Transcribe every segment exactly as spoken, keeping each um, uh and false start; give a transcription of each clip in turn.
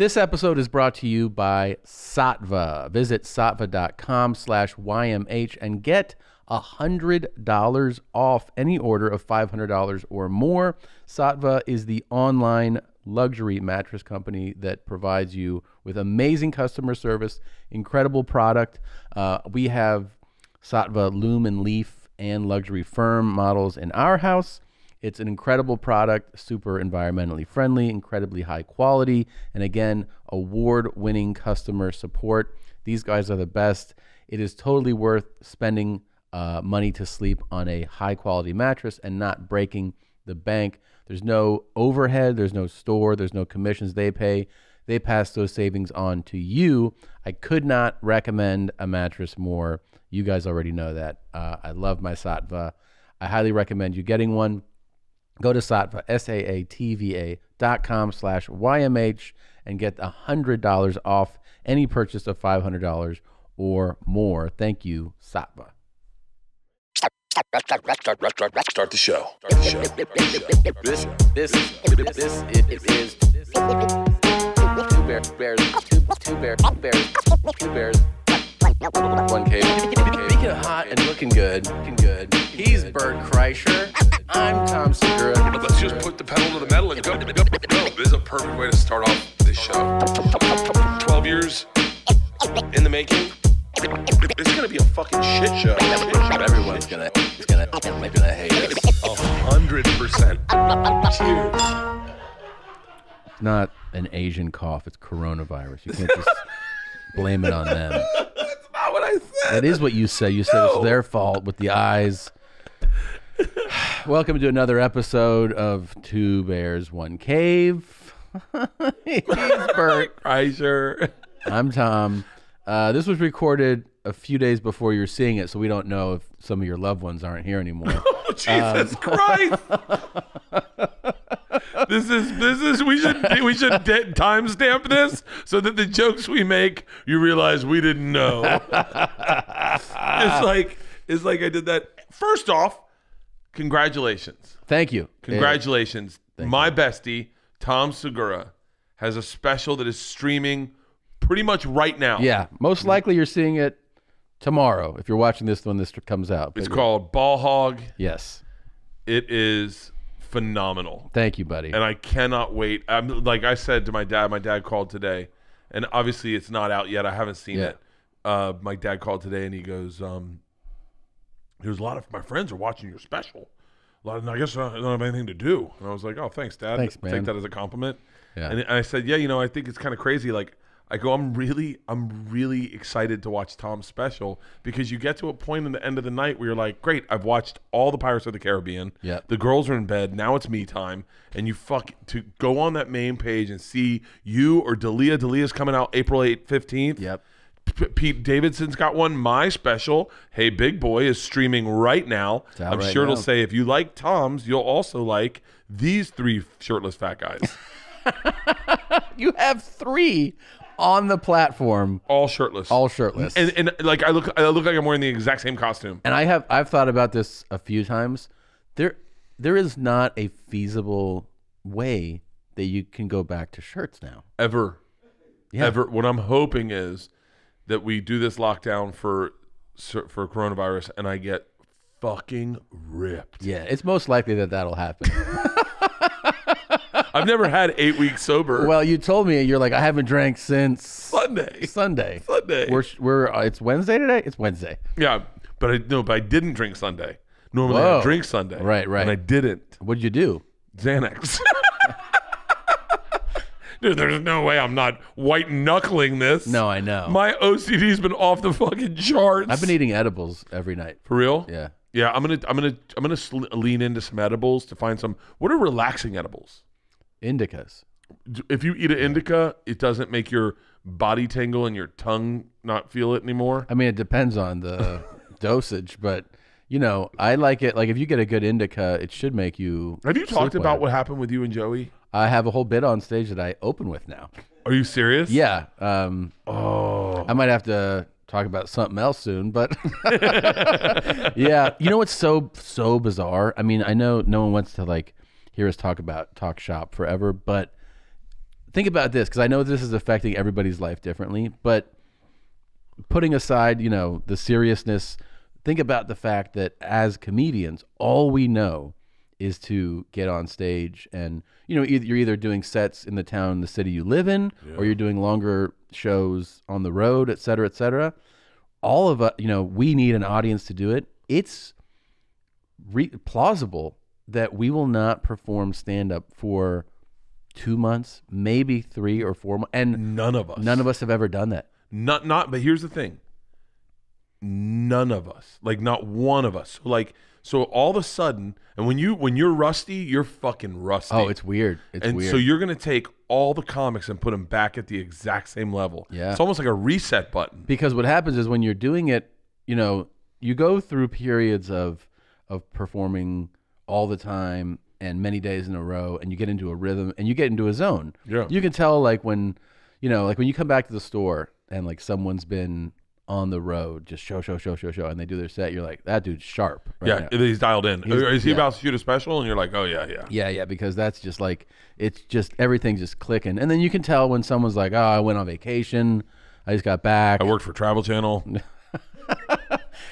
This episode is brought to you by Sattva. Visit sattva.com slash YMH and get one hundred dollars off any order of five hundred dollars or more. Sattva is the online luxury mattress company that provides you with amazing customer service, incredible product. Uh, we have Sattva Loom and Leaf and Luxury Firm models in our house. It's an incredible product, super environmentally friendly, incredibly high quality, and again, award-winning customer support. These guys are the best. It is totally worth spending uh, money to sleep on a high-quality mattress and not breaking the bank. There's no overhead, there's no store, there's no commissions they pay. They pass those savings on to you. I could not recommend a mattress more. You guys already know that. Uh, I love my Sattva. I highly recommend you getting one. Go to Sattva, S-A-A-T-V-A.com slash Y-M-H and get one hundred dollars off any purchase of five hundred dollars or more. Thank you, Sattva. Start the show. Start the show. This, this, this, this is Two Bears, Bears, Two, Two Bears, Bears, Two Bears, One Cave. Speaking of hot and looking good, looking good, he's Bert Kreischer. I'm Tom Segura. Let's just put the pedal to the metal and go, go, go. This is a perfect way to start off this show. twelve years in the making. It's gonna be a fucking shit show. Everyone's gonna, it's gonna, they're gonna hate us. A hundred percent. Cheers. It's not an Asian cough. It's coronavirus. You can't just blame it on them. That's not what I said. That is what you said. You said no. It's their fault with the eyes. Welcome to another episode of Two Bears, One Cave. He's Bert Kreischer. I'm Tom. Uh, this was recorded a few days before you're seeing it, so we don't know if some of your loved ones aren't here anymore. Oh, Jesus um, Christ! This is this is we should we should timestamp this so that the jokes we make you realize we didn't know. It's like it's like I did that. First off, congratulations! Thank you. Congratulations! Thank My you. bestie, Tom Segura, has a special that is streaming pretty much right now. Yeah, most likely you're seeing it tomorrow if you're watching this when this comes out. It's called Ball Hog. Yes, it is phenomenal. Thank you, buddy. And I cannot wait. I'm like I said to my dad. My dad called today, and obviously it's not out yet. I haven't seen yeah. it. Uh, my dad called today, and he goes, um, "There's a lot of my friends are watching your special. A lot of I guess I don't have anything to do." And I was like, "Oh, thanks, Dad. Thanks, man. Take that as a compliment." Yeah. And I said, "Yeah, you know, I think it's kind of crazy, like." I go, I'm really, I'm really excited to watch Tom's special because you get to a point in the end of the night where you're like, great, I've watched all the Pirates of the Caribbean. Yeah. The girls are in bed. Now it's me time. And you fuck to go on that main page and see you or Dalia. Dalia's coming out April fifteenth. Yep. Pete Davidson's got one. My special, Hey Big Boy, is streaming right now. I'm sure it'll say if you like Tom's, you'll also like these three shirtless fat guys. You have three. On the platform, all shirtless, all shirtless, and, and like I look, I look like I'm wearing the exact same costume. And I have, I've thought about this a few times. There, there is not a feasible way that you can go back to shirts now. Ever, yeah. ever. What I'm hoping is that we do this lockdown for for coronavirus, and I get fucking ripped. Yeah, it's most likely that that'll happen. I've never had eight weeks sober. Well, you told me you're like I haven't drank since Sunday. Sunday. Sunday. We're we're uh, it's Wednesday today. It's Wednesday. Yeah, but I no, but I didn't drink Sunday. Normally Whoa. I drink Sunday. Right, right. And I didn't. What'd you do? Xanax. Dude, there's no way I'm not white knuckling this. No, I know. My O C D's been off the fucking charts. I've been eating edibles every night. For real? Yeah. Yeah, I'm gonna I'm gonna I'm gonna sl lean into some edibles to find some. What are relaxing edibles? Indicas. If you eat an indica, it doesn't make your body tingle and your tongue not feel it anymore. I mean, it depends on the dosage, but you know, I like it. Like if you get a good indica, it should make you. Have you talked about wet. what happened with you and Joey? I have a whole bit on stage that I open with now. Are you serious? Yeah. Um, oh. I might have to talk about something else soon, but yeah. You know what's so so bizarre? I mean, I know no one wants to like. Hear us talk about talk shop forever, but think about this, because I know this is affecting everybody's life differently, but putting aside, you know, the seriousness, think about the fact that as comedians, all we know is to get on stage and, you know, either, you're either doing sets in the town, the city you live in, yeah. or you're doing longer shows on the road, et cetera, et cetera. All of us, you know, we need an audience to do it. It's re plausible that we will not perform stand-up for two months, maybe three or four months. And none of us. None of us have ever done that. Not, not, but here's the thing. None of us, like not one of us. Like, so all of a sudden, and when you, when you're rusty, you're fucking rusty. Oh, it's weird. It's and weird. So you're going to take all the comics and put them back at the exact same level. Yeah. It's almost like a reset button. Because what happens is when you're doing it, you know, you go through periods of, of performing all the time and many days in a row, and you get into a rhythm and you get into a zone. Yeah. You can tell, like when, you know, like when you come back to the store and like someone's been on the road, just show, show, show, show, show, and they do their set, you're like, that dude's sharp. Right yeah, now. He's dialed in. He's, Is he yeah. about to shoot a special? And you're like, oh, yeah, yeah. Yeah, yeah, because that's just like, it's just, everything's just clicking. And then you can tell when someone's like, oh, I went on vacation, I just got back. I worked for Travel Channel.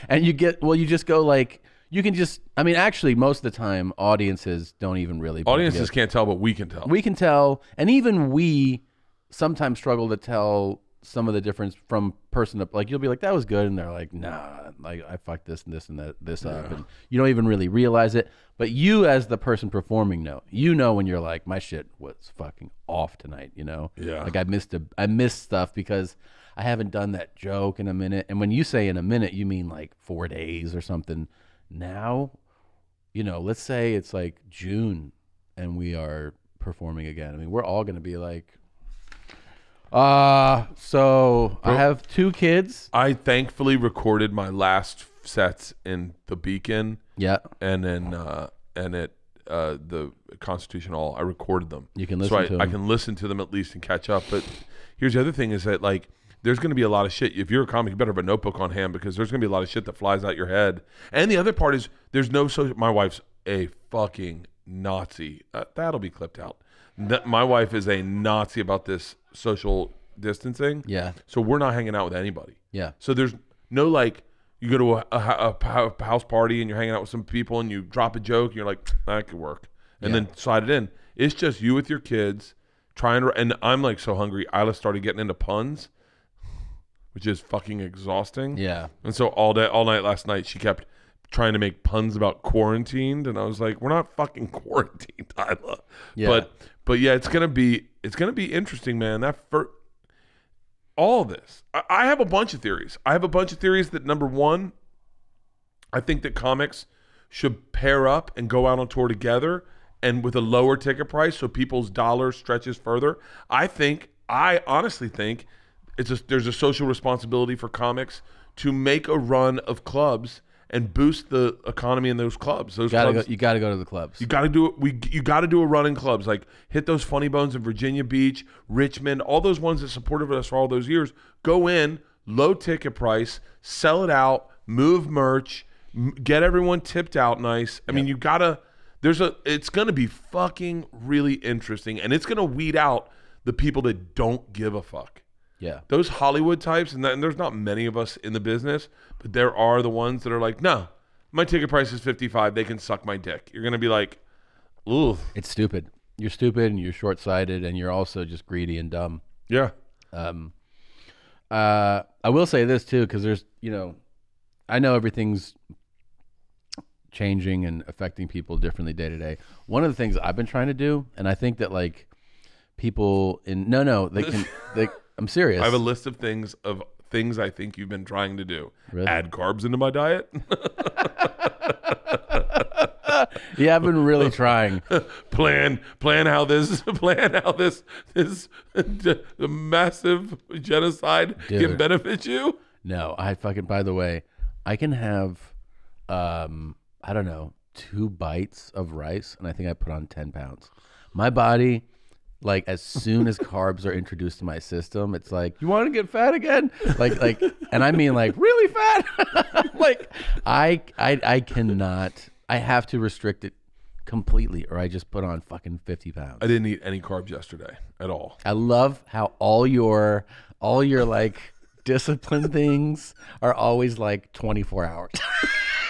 And you get, well, you just go like, you can just, I mean, actually, most of the time, audiences don't even really. Audiences can't tell, but we can tell. We can tell, and even we sometimes struggle to tell some of the difference from person to, like, you'll be like, that was good, and they're like, nah, like I fucked this and this and that this yeah. up, and you don't even really realize it, but you as the person performing know, you know when you're like, my shit was fucking off tonight, you know? Yeah. Like I missed a, I missed stuff because I haven't done that joke in a minute, and when you say in a minute, you mean like four days or something. Now, you know, let's say it's like June and we are performing again. I mean, we're all going to be like, Uh, so Bro, I have two kids. I thankfully recorded my last sets in the Beacon. Yeah. And then, uh, and at, uh, the Constitution Hall, I recorded them. You can listen so I, to them. I can listen to them at least and catch up. But here's the other thing is that, like, there's going to be a lot of shit. If you're a comic, you better have a notebook on hand because there's going to be a lot of shit that flies out your head. And the other part is there's no social. My wife's a fucking Nazi. Uh, that'll be clipped out. That, my wife is a Nazi about this social distancing. Yeah. So we're not hanging out with anybody. Yeah. So there's no, like, you go to a, a, a house party and you're hanging out with some people and you drop a joke and you're like, that could work. And yeah. then slide it in. It's just you with your kids trying to, and I'm like so hungry. I started getting into puns, which is fucking exhausting. Yeah. And so all day, all night last night, she kept trying to make puns about quarantined. And I was like, we're not fucking quarantined, Tyler. Yeah. But, but yeah, it's going to be, it's going to be interesting, man. That for all this, I, I have a bunch of theories. I have a bunch of theories that, number one, I think that comics should pair up and go out on tour together and with a lower ticket price. So people's dollar stretches further. I think, I honestly think it's a, there's a social responsibility for comics to make a run of clubs and boost the economy in those clubs. Those gotta clubs, go, you got to go to the clubs. You got to do it. We you got to do a run in clubs, like hit those Funny Bones in Virginia Beach, Richmond, all those ones that supported us for all those years. Go in, low ticket price, sell it out, move merch, m get everyone tipped out nice. I yeah. mean, you got to. There's a. It's going to be fucking really interesting, and it's going to weed out the people that don't give a fuck. Yeah, those Hollywood types, and, that, and there's not many of us in the business, but there are the ones that are like, no, my ticket price is fifty-five. They can suck my dick. You're gonna be like, ooh, it's stupid. You're stupid, and you're short-sighted, and you're also just greedy and dumb. Yeah. Um. Uh, I will say this too, because there's, you know, I know everything's changing and affecting people differently day to day. One of the things I've been trying to do, and I think that like people in no, no, they can they. I'm serious. I have a list of things of things I think you've been trying to do. Really? Add carbs into my diet. Yeah, I've been really trying. plan plan how this plan how this this massive genocide Dude. can benefit you. No, I fucking. By the way, I can have um I don't know two bites of rice, and I think I put on ten pounds. My body. Like as soon as carbs are introduced to my system, it's like, you want to get fat again? Like, like, and I mean like really fat. Like I, I, I cannot, I have to restrict it completely, or I just put on fucking fifty pounds. I didn't eat any carbs yesterday at all. I love how all your, all your like discipline things are always like twenty-four hours.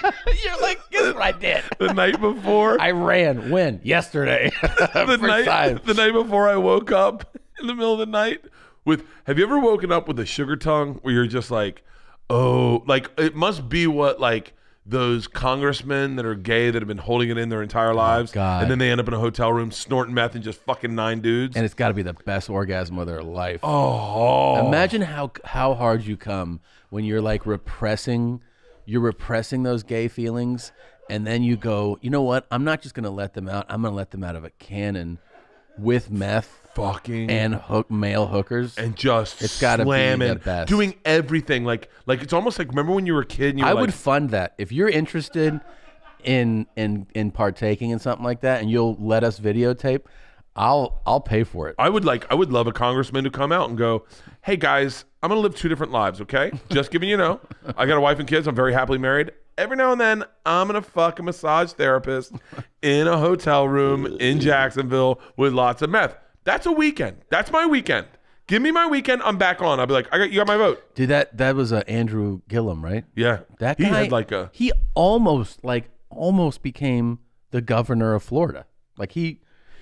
You're like, guess what I did? The night before. I ran. When? Yesterday. the, night, time. the night before I woke up in the middle of the night with, have you ever woken up with a sugar tongue where you're just like, oh, like it must be what like those congressmen that are gay that have been holding it in their entire lives. Oh, God. And then they end up in a hotel room snorting meth and just fucking nine dudes. And it's got to be the best orgasm of their life. Oh. Imagine how, how hard you come when you're like repressing You're repressing those gay feelings, and then you go, you know what? I'm not just going to let them out. I'm going to let them out of a cannon with meth fucking and hook male hookers. And just it's gotta slamming, be the best. Doing everything. Like, like it's almost like, remember when you were a kid? And you were I like, would fund that. If you're interested in, in, in partaking in something like that, and you'll let us videotape, I'll, I'll pay for it. I would like, I would love a congressman to come out and go, hey guys, I'm gonna live two different lives, okay? Just giving you know. I got a wife and kids, I'm very happily married. Every now and then, I'm gonna fuck a massage therapist in a hotel room in Jacksonville with lots of meth. That's a weekend, that's my weekend. Give me my weekend, I'm back on. I'll be like, I got, you got my vote. Dude, that, that was uh, Andrew Gillum, right? Yeah, that guy, he had like a- He almost, like, almost became the governor of Florida. Like he-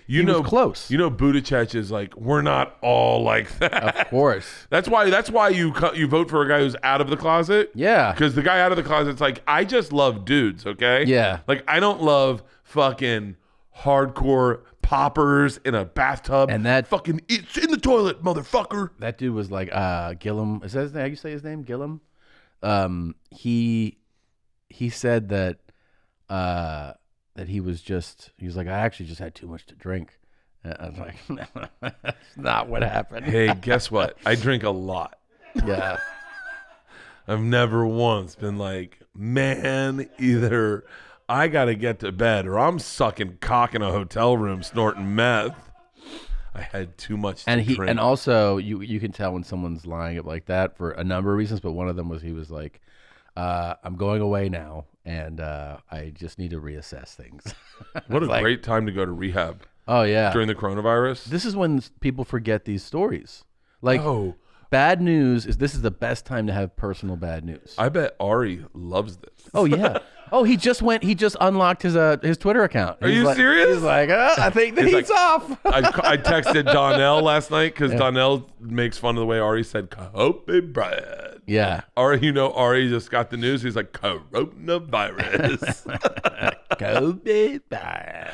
You he know, was close. You know, Buttigieg is like, we're not all like that. Of course. That's why. That's why you you vote for a guy who's out of the closet. Yeah. Because the guy out of the closet's like, I just love dudes. Okay. Yeah. Like I don't love fucking hardcore poppers in a bathtub and that fucking it's in the toilet, motherfucker. That dude was like, uh, Gillum. Is that his name? How you say his name? Gillum. Um, he he said that. Uh, That he was just, he was like, I actually just had too much to drink. And I was like, no, that's not what happened. Hey, guess what? I drink a lot. Yeah. I've never once been like, man, either I got to get to bed or I'm sucking cock in a hotel room snorting meth. I had too much to and he, drink. And also, you, you can tell when someone's lying up like that for a number of reasons, but one of them was he was like, Uh, I'm going away now, and uh, I just need to reassess things. What a like, great time to go to rehab. Oh, yeah. During the coronavirus. This is when people forget these stories. Like, oh. Bad news is this is the best time to have personal bad news. I bet Ari loves this. Oh, yeah. Oh, he just went, he just unlocked his uh, his Twitter account. Are he's you like, serious? He's like, oh, I think the he's heat's like, off. I, I texted Donnell last night because yeah. Donnell makes fun of the way Ari said, Kobe Bryant. Yeah. Ari, you know, Ari just got the news. He's like, coronavirus. Kobe Bryant.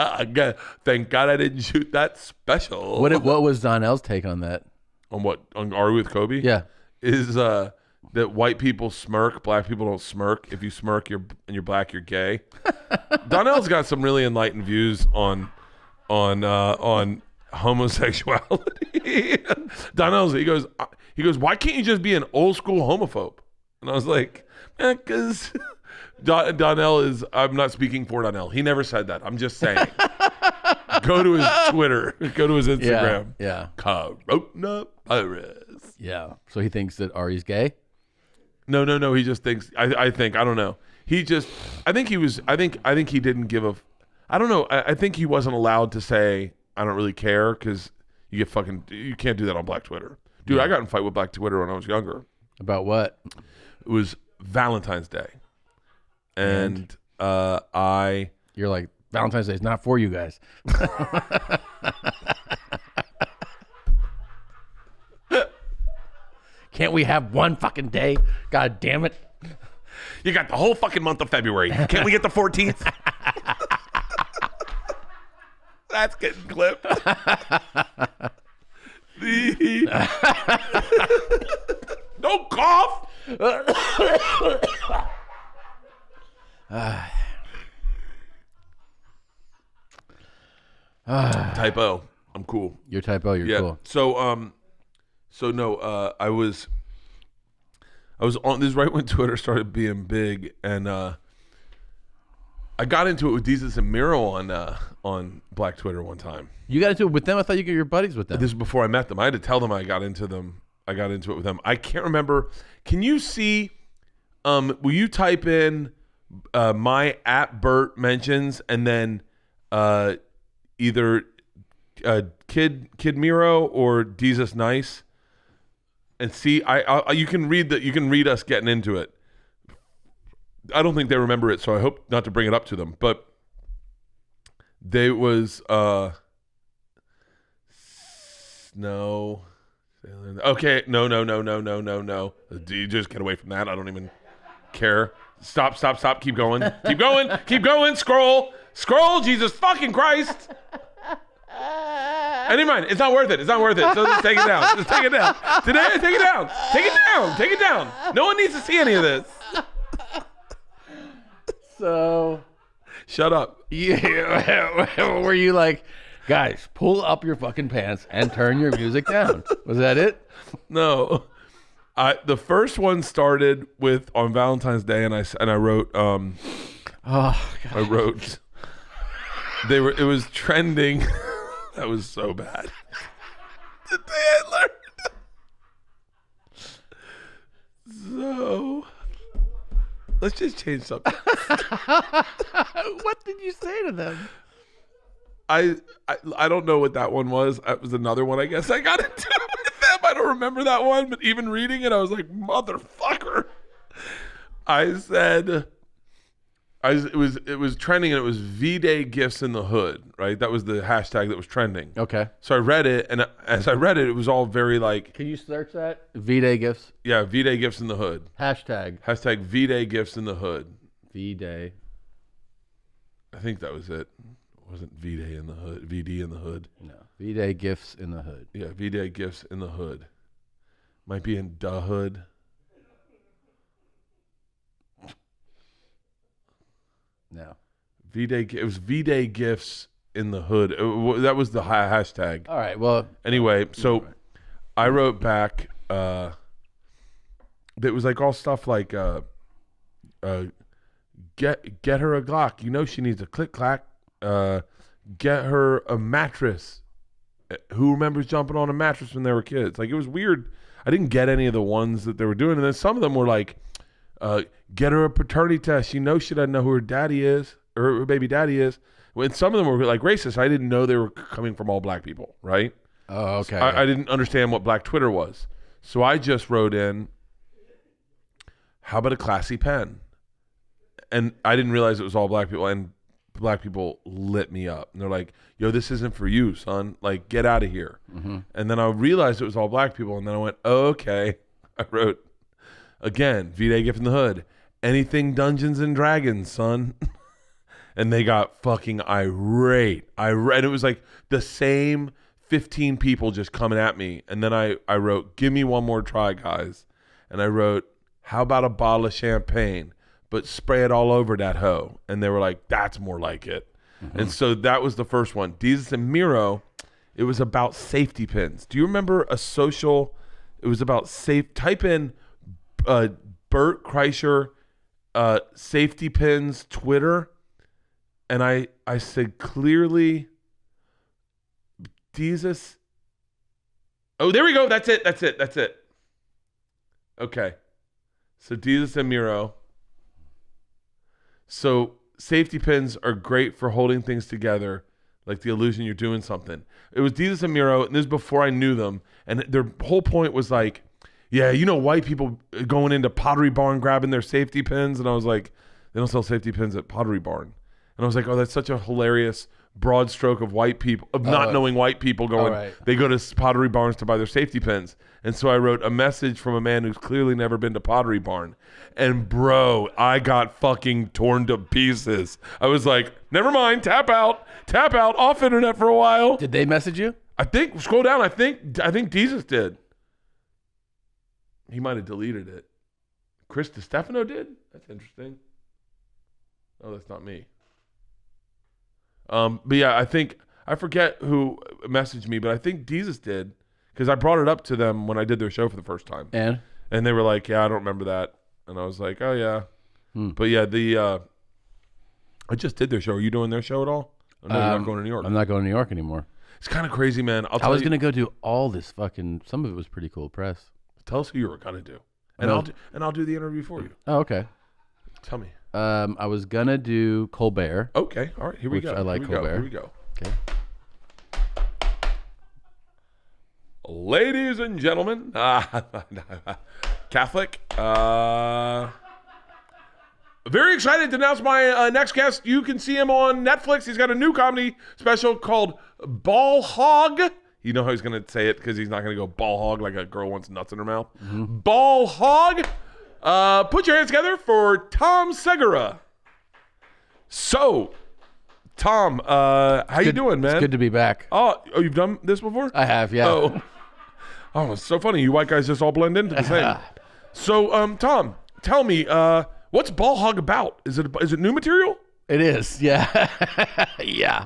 Uh, God, thank God I didn't shoot that special. What What was Donnell's take on that? On what? On Ari with Kobe? Yeah. Is uh, that white people smirk, black people don't smirk. If you smirk you're, and you're black, you're gay. Donnell's got some really enlightened views on, on, uh, on homosexuality. Donnell's, he goes... He goes, why can't you just be an old school homophobe? And I was like, man, eh, because Don Donnell is, I'm not speaking for Donnell. He never said that. I'm just saying. Go to his Twitter. Go to his Instagram. Yeah. yeah. Coronavirus. Yeah. So he thinks that Ari's gay? No, no, no. He just thinks, I, I think, I don't know. He just, I think he was, I think, I think he didn't give a, I don't know. I, I think he wasn't allowed to say, I don't really care because you get fucking, you can't do that on Black Twitter. Dude, yeah. I got in a fight with Black Twitter when I was younger. About what? It was Valentine's Day. And, and uh, I... You're like, Valentine's Day is not for you guys. Can't we have one fucking day? God damn it. You got the whole fucking month of February. Can't we get the fourteenth? That's getting clipped. Don't cough. uh, uh, typo. I'm cool. You're typo. You're yeah. cool. So um, so no. Uh, I was, I was on this right when Twitter started being big, and uh, I got into it with Desus and Mero on uh, on Black Twitter one time. You got into it with them? I thought you got your buddies with them. This is before I met them. I had to tell them I got into them. I got into it with them. I can't remember. Can you see? Um, will you type in uh, my at Bert mentions and then uh, either uh, Kid Kid Mero or Desus Nice, and see, I, I you can read that you can read us getting into it. I don't think they remember it, so I hope not to bring it up to them. But they was uh, no, okay, no, no, no, no, no, no, no. You just get away from that. I don't even care. Stop, stop, stop. Keep going. Keep going. Keep going. Scroll. Scroll. Jesus fucking Christ. And never mind. It's not worth it. It's not worth it. So just take it down. Just take it down. Today, take it down. Take it down. Take it down. No one needs to see any of this. So. Shut up. Yeah. Were you like, guys, pull up your fucking pants and turn your music down? Was that it? No. I, the first one started with on Valentine's Day, and I and I wrote, um, oh, God. I wrote. They were. It was trending. That was so bad. The day I learned. So let's just change something. What did you say to them? I, I I don't know what that one was. It was another one. I guess I got into with them. I don't remember that one, but even reading it, I was like, motherfucker. I said, I was, it was it was trending, and it was V-Day gifts in the hood, right? That was the hashtag that was trending. Okay. So I read it, and as I read it, it was all very like. Can you search that? V-Day gifts. Yeah, V-Day gifts in the hood. Hashtag. Hashtag V-Day gifts in the hood. V-Day. I think that was it. Wasn't V-Day in the hood? V D in the hood? No. V-Day gifts in the hood. Yeah, V-Day gifts in the hood. Might be in the hood. No. V-Day. It was V-Day gifts in the hood. It, that was the hashtag. All right. Well. Anyway, so right. I wrote back. Uh, it was like all stuff like, uh, uh, get get her a Glock. You know she needs a click clack. Uh, get her a mattress. Who remembers jumping on a mattress when they were kids? Like, it was weird. I didn't get any of the ones that they were doing. And then some of them were like, uh, get her a paternity test. She knows she doesn't know who her daddy is, or her baby daddy is. And some of them were like racist. I didn't know they were coming from all black people, right? Oh, okay. So I, I didn't understand what Black Twitter was. So I just wrote in, how about a classy pen? And I didn't realize it was all black people. And black people lit me up, and they're like, yo, this isn't for you, son, like, get out of here. Mm-hmm. And then I realized it was all black people, and then I went, oh, okay. I wrote again, V-Day gift in the hood, anything Dungeons and Dragons, son. And they got fucking irate. I read it was like the same fifteen people just coming at me. And then I I wrote, give me one more try, guys. And I wrote, how about a bottle of champagne, but spray it all over that hoe? And they were like, that's more like it. Mm-hmm. And so that was the first one. Desus and Mero, it was about safety pins. Do you remember a social, it was about safe, type in uh, Bert Kreischer uh, safety pins Twitter. And I, I said clearly, Desus. Oh, there we go. That's it. That's it. That's it. Okay. So Desus and Mero. So safety pins are great for holding things together, like the illusion you're doing something. It was Desus and Mero, and this is before I knew them. And their whole point was like, yeah, you know, white people going into Pottery Barn grabbing their safety pins. And I was like, they don't sell safety pins at Pottery Barn. And I was like, oh, that's such a hilarious broad stroke of white people, of not oh, knowing white people going, right. They go to Pottery Barns to buy their safety pins. And so I wrote a message from a man who's clearly never been to Pottery Barn. And bro, I got fucking torn to pieces. I was like, never mind, tap out, tap out, off internet for a while. Did they message you? I think, scroll down, I think I think Desus did. He might have deleted it. Chris DiStefano did? That's interesting. Oh, that's not me. Um, but yeah, I think, I forget who messaged me, but I think Desus did. Because I brought it up to them when I did their show for the first time. And? And they were like, yeah, I don't remember that. And I was like, oh, yeah. Hmm. But yeah, the uh, I just did their show. Are you doing their show at all? Oh, no, um, you're not going to New York. I'm not going to New York anymore. It's kind of crazy, man. I'll tell I was going to go do all this fucking, some of it was pretty cool press. Tell us who you were going to do. And, I'll do. and I'll do the interview for you. Oh, okay. Tell me. Um, I was going to do Colbert. Okay. All right. Here we go. I like Colbert. Here we go. Okay. Ladies and gentlemen, uh, Catholic, uh, very excited to announce my uh, next guest. You can see him on Netflix. He's got a new comedy special called Ball Hog. You know how he's going to say it because he's not going to go ball hog like a girl wants nuts in her mouth. Mm-hmm. Ball Hog. Uh, put your hands together for Tom Segura. So, Tom, uh, how you doing, man? It's good to be back. Oh, oh, you've done this before? I have, yeah. Oh. Oh, it's so funny. You white guys just all blend into the same. So, um, Tom, tell me, uh, what's Ball Hog about? Is it is it new material? It is, yeah, yeah,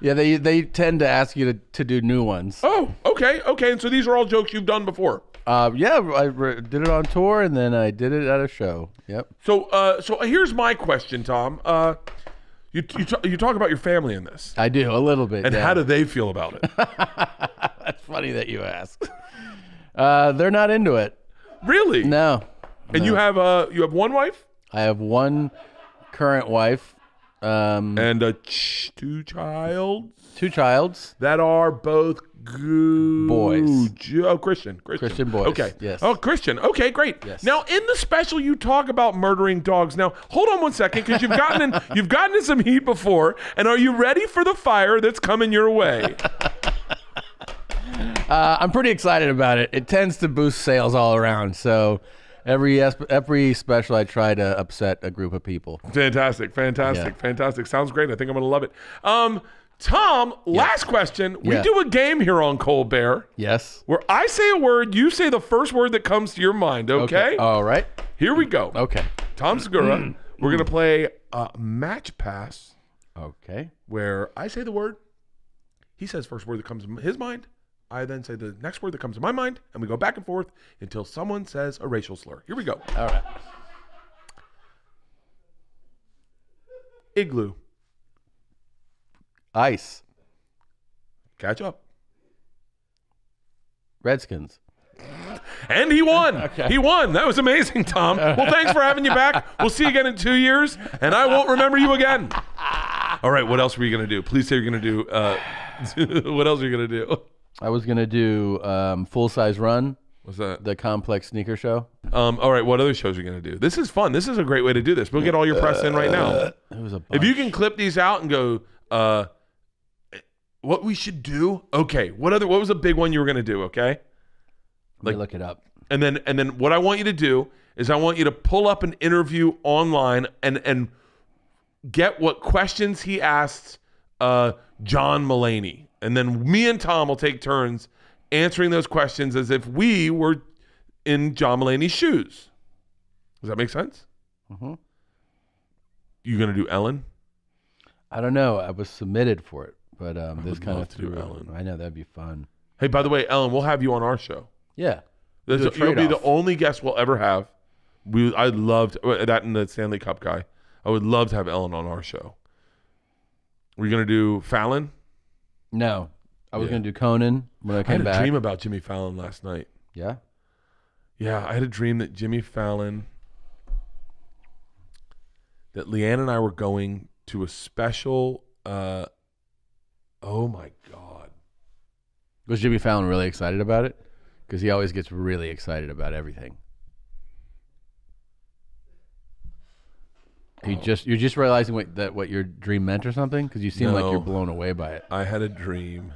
yeah. They they tend to ask you to to do new ones. Oh, okay, okay. And so these are all jokes you've done before. Uh, yeah, I did it on tour, and then I did it at a show. Yep. So, uh, so here's my question, Tom. Uh, you you, t you talk about your family in this. I do a little bit. And yeah. How do they feel about it? That's funny that you asked. Uh, they're not into it. Really? No. And no. you have uh, you have one wife? I have one current wife. Um, and a ch two childs. Two childs that are both. Good. Boys. Oh, Christian. Christian. Christian boys. Okay. Yes. Oh, Christian. Okay, great. Yes. Now, in the special, you talk about murdering dogs. Now, hold on one second, because you've gotten in, you've gotten in some heat before, and are you ready for the fire that's coming your way? uh, I'm pretty excited about it. It tends to boost sales all around, so every every special I try to upset a group of people. Fantastic. Fantastic. Yeah. Fantastic. Sounds great. I think I'm going to love it. Um. Tom, yes. Last question. We yeah. do a game here on Colbert. Yes. Where I say a word, you say the first word that comes to your mind, okay? Okay. All right. Here we go. Okay. Tom Segura, mm-hmm. we're going to play a match pass. Okay. Where I say the word, he says first word that comes to his mind, I then say the next word that comes to my mind, and we go back and forth until someone says a racial slur. Here we go. All right. Igloo. Ice. Catch up. Redskins. And he won. Okay. He won. That was amazing, Tom. Well, thanks for having you back. We'll see you again in two years, and I won't remember you again. All right, what else were you going to do? Please say you're going to do, uh, what else are you going to do? I was going to do um, Full Size Run. What's that? The Complex Sneaker Show. Um, all right, what other shows are you going to do? This is fun. This is a great way to do this. We'll get all your press in right now. It was a bunch. If you can clip these out and go, uh, what we should do? Okay. What other? What was a big one you were going to do? Okay. Like, let me look it up. And then, and then, what I want you to do is I want you to pull up an interview online and and get what questions he asked uh, John Mulaney, and then me and Tom will take turns answering those questions as if we were in John Mulaney's shoes. Does that make sense? Mm-hmm. You going to do Ellen? I don't know. I was submitted for it. But um, this kind of to do Ellen. I know that'd be fun. Hey, by the way, Ellen, we'll have you on our show. Yeah, a, you'll be the only guest we'll ever have. We, I loved that and the Stanley Cup guy. I would love to have Ellen on our show. Were you gonna do Fallon? No, I was yeah. gonna do Conan when I came back. I had a back. dream about Jimmy Fallon last night. Yeah, yeah, I had a dream that Jimmy Fallon, that Leanne and I were going to a special. Uh, Oh, my God. Was Jimmy Fallon really excited about it? Because he always gets really excited about everything. Oh. You just, you're just realizing what, that what your dream meant or something? Because you seem no, like you're blown away by it. I had a dream.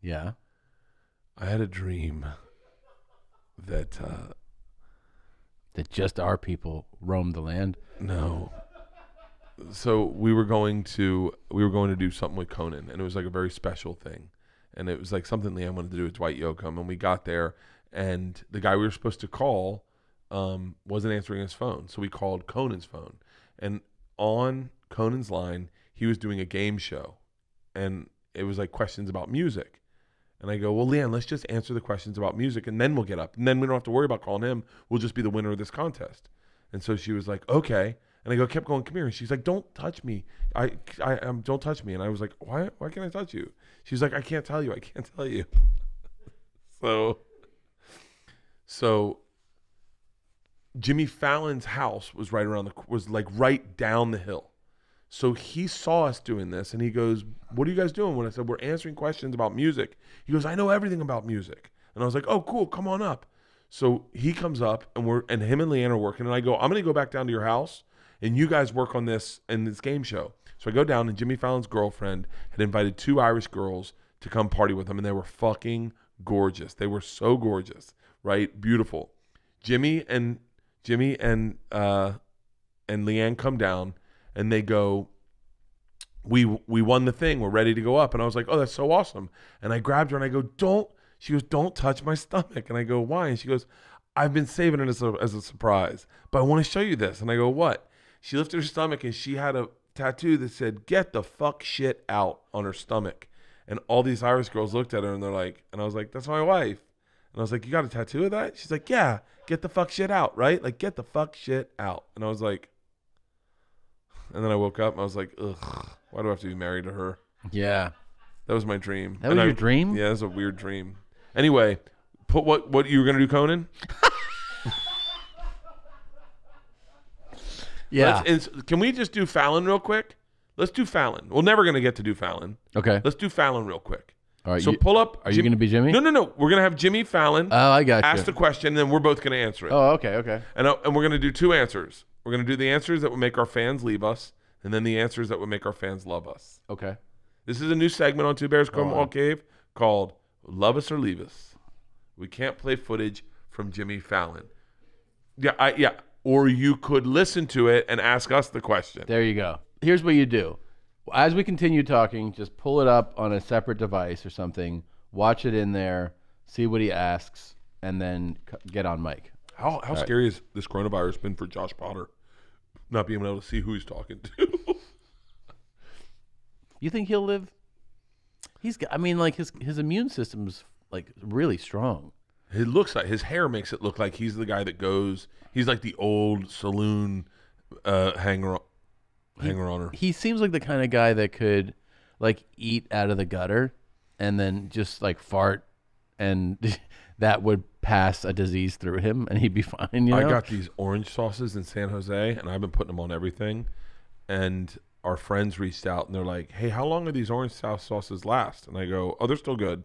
Yeah? I had a dream that... Uh, that just our people roamed the land? No. So we were going to we were going to do something with Conan, and it was like a very special thing, and it was like something Leanne wanted to do with Dwight Yoakam. And we got there, and the guy we were supposed to call um, wasn't answering his phone, so we called Conan's phone, and on Conan's line he was doing a game show, and it was like questions about music, and I go, well, Leanne, let's just answer the questions about music, and then we'll get up, and then we don't have to worry about calling him. We'll just be the winner of this contest. And so she was like, okay. And I go, kept going, come here. And she's like, don't touch me. I, I, um, don't touch me. And I was like, why, why can't I touch you? She's like, I can't tell you. I can't tell you. so, so Jimmy Fallon's house was right around the was like right down the hill. So he saw us doing this and he goes, "What are you guys doing?" When I said, "We're answering questions about music." He goes, "I know everything about music." And I was like, "Oh, cool, come on up." So he comes up and we're and him and Leanne are working, and I go, "I'm gonna go back down to your house and you guys work on this and this game show." So I go down and Jimmy Fallon's girlfriend had invited two Irish girls to come party with him, and they were fucking gorgeous. They were so gorgeous, right? Beautiful. Jimmy and Jimmy and uh, and Leanne come down and they go, we we won the thing. We're ready to go up." And I was like, "Oh, that's so awesome." And I grabbed her and I go, "Don't." She goes, "Don't touch my stomach." And I go, "Why?" And she goes, "I've been saving it as a, as a surprise, but I want to show you this." And I go, "What?" She lifted her stomach and she had a tattoo that said, "Get the fuck shit out" on her stomach. And all these Irish girls looked at her and they're like, and I was like, "That's my wife." And I was like, "You got a tattoo of that?" She's like, "Yeah, get the fuck shit out," right? Like, get the fuck shit out. And I was like, and then I woke up and I was like, ugh, why do I have to be married to her? Yeah. That was my dream. That was and your I, dream? Yeah, that's a weird dream. Anyway, put what, what you were going to do, Conan? Yeah. Let's, can we just do Fallon real quick? Let's do Fallon. We're never going to get to do Fallon. Okay. Let's do Fallon real quick. All right, so you, pull up. Are Jim, you going to be Jimmy? No, no, no. We're going to have Jimmy Fallon. Oh, I got you. Ask the question, and then we're both going to answer it. Oh, okay, okay. And uh, and we're going to do two answers. We're going to do the answers that would make our fans leave us, and then the answers that would make our fans love us. Okay. This is a new segment on Two Bears Come All Cave called "Love Us or Leave Us." We can't play footage from Jimmy Fallon. Yeah, I, yeah. Or you could listen to it and ask us the question. There you go. Here's what you do. As we continue talking, just pull it up on a separate device or something, watch it in there, see what he asks, and then get on mic. How, how scary has this coronavirus been for Josh Potter? Not being able to see who he's talking to. You think he'll live? He's got, I mean, like his, his immune system's like really strong. It looks like his hair makes it look like he's the guy that goes, he's like the old saloon uh, hanger on. Hanger on her. He seems like the kind of guy that could like eat out of the gutter and then just like fart, and that would pass a disease through him and he'd be fine. You know? I got these orange sauces in San Jose and I've been putting them on everything. And our friends reached out and they're like, "Hey, how long are these orange sauce sauces last?" And I go, "Oh, they're still good."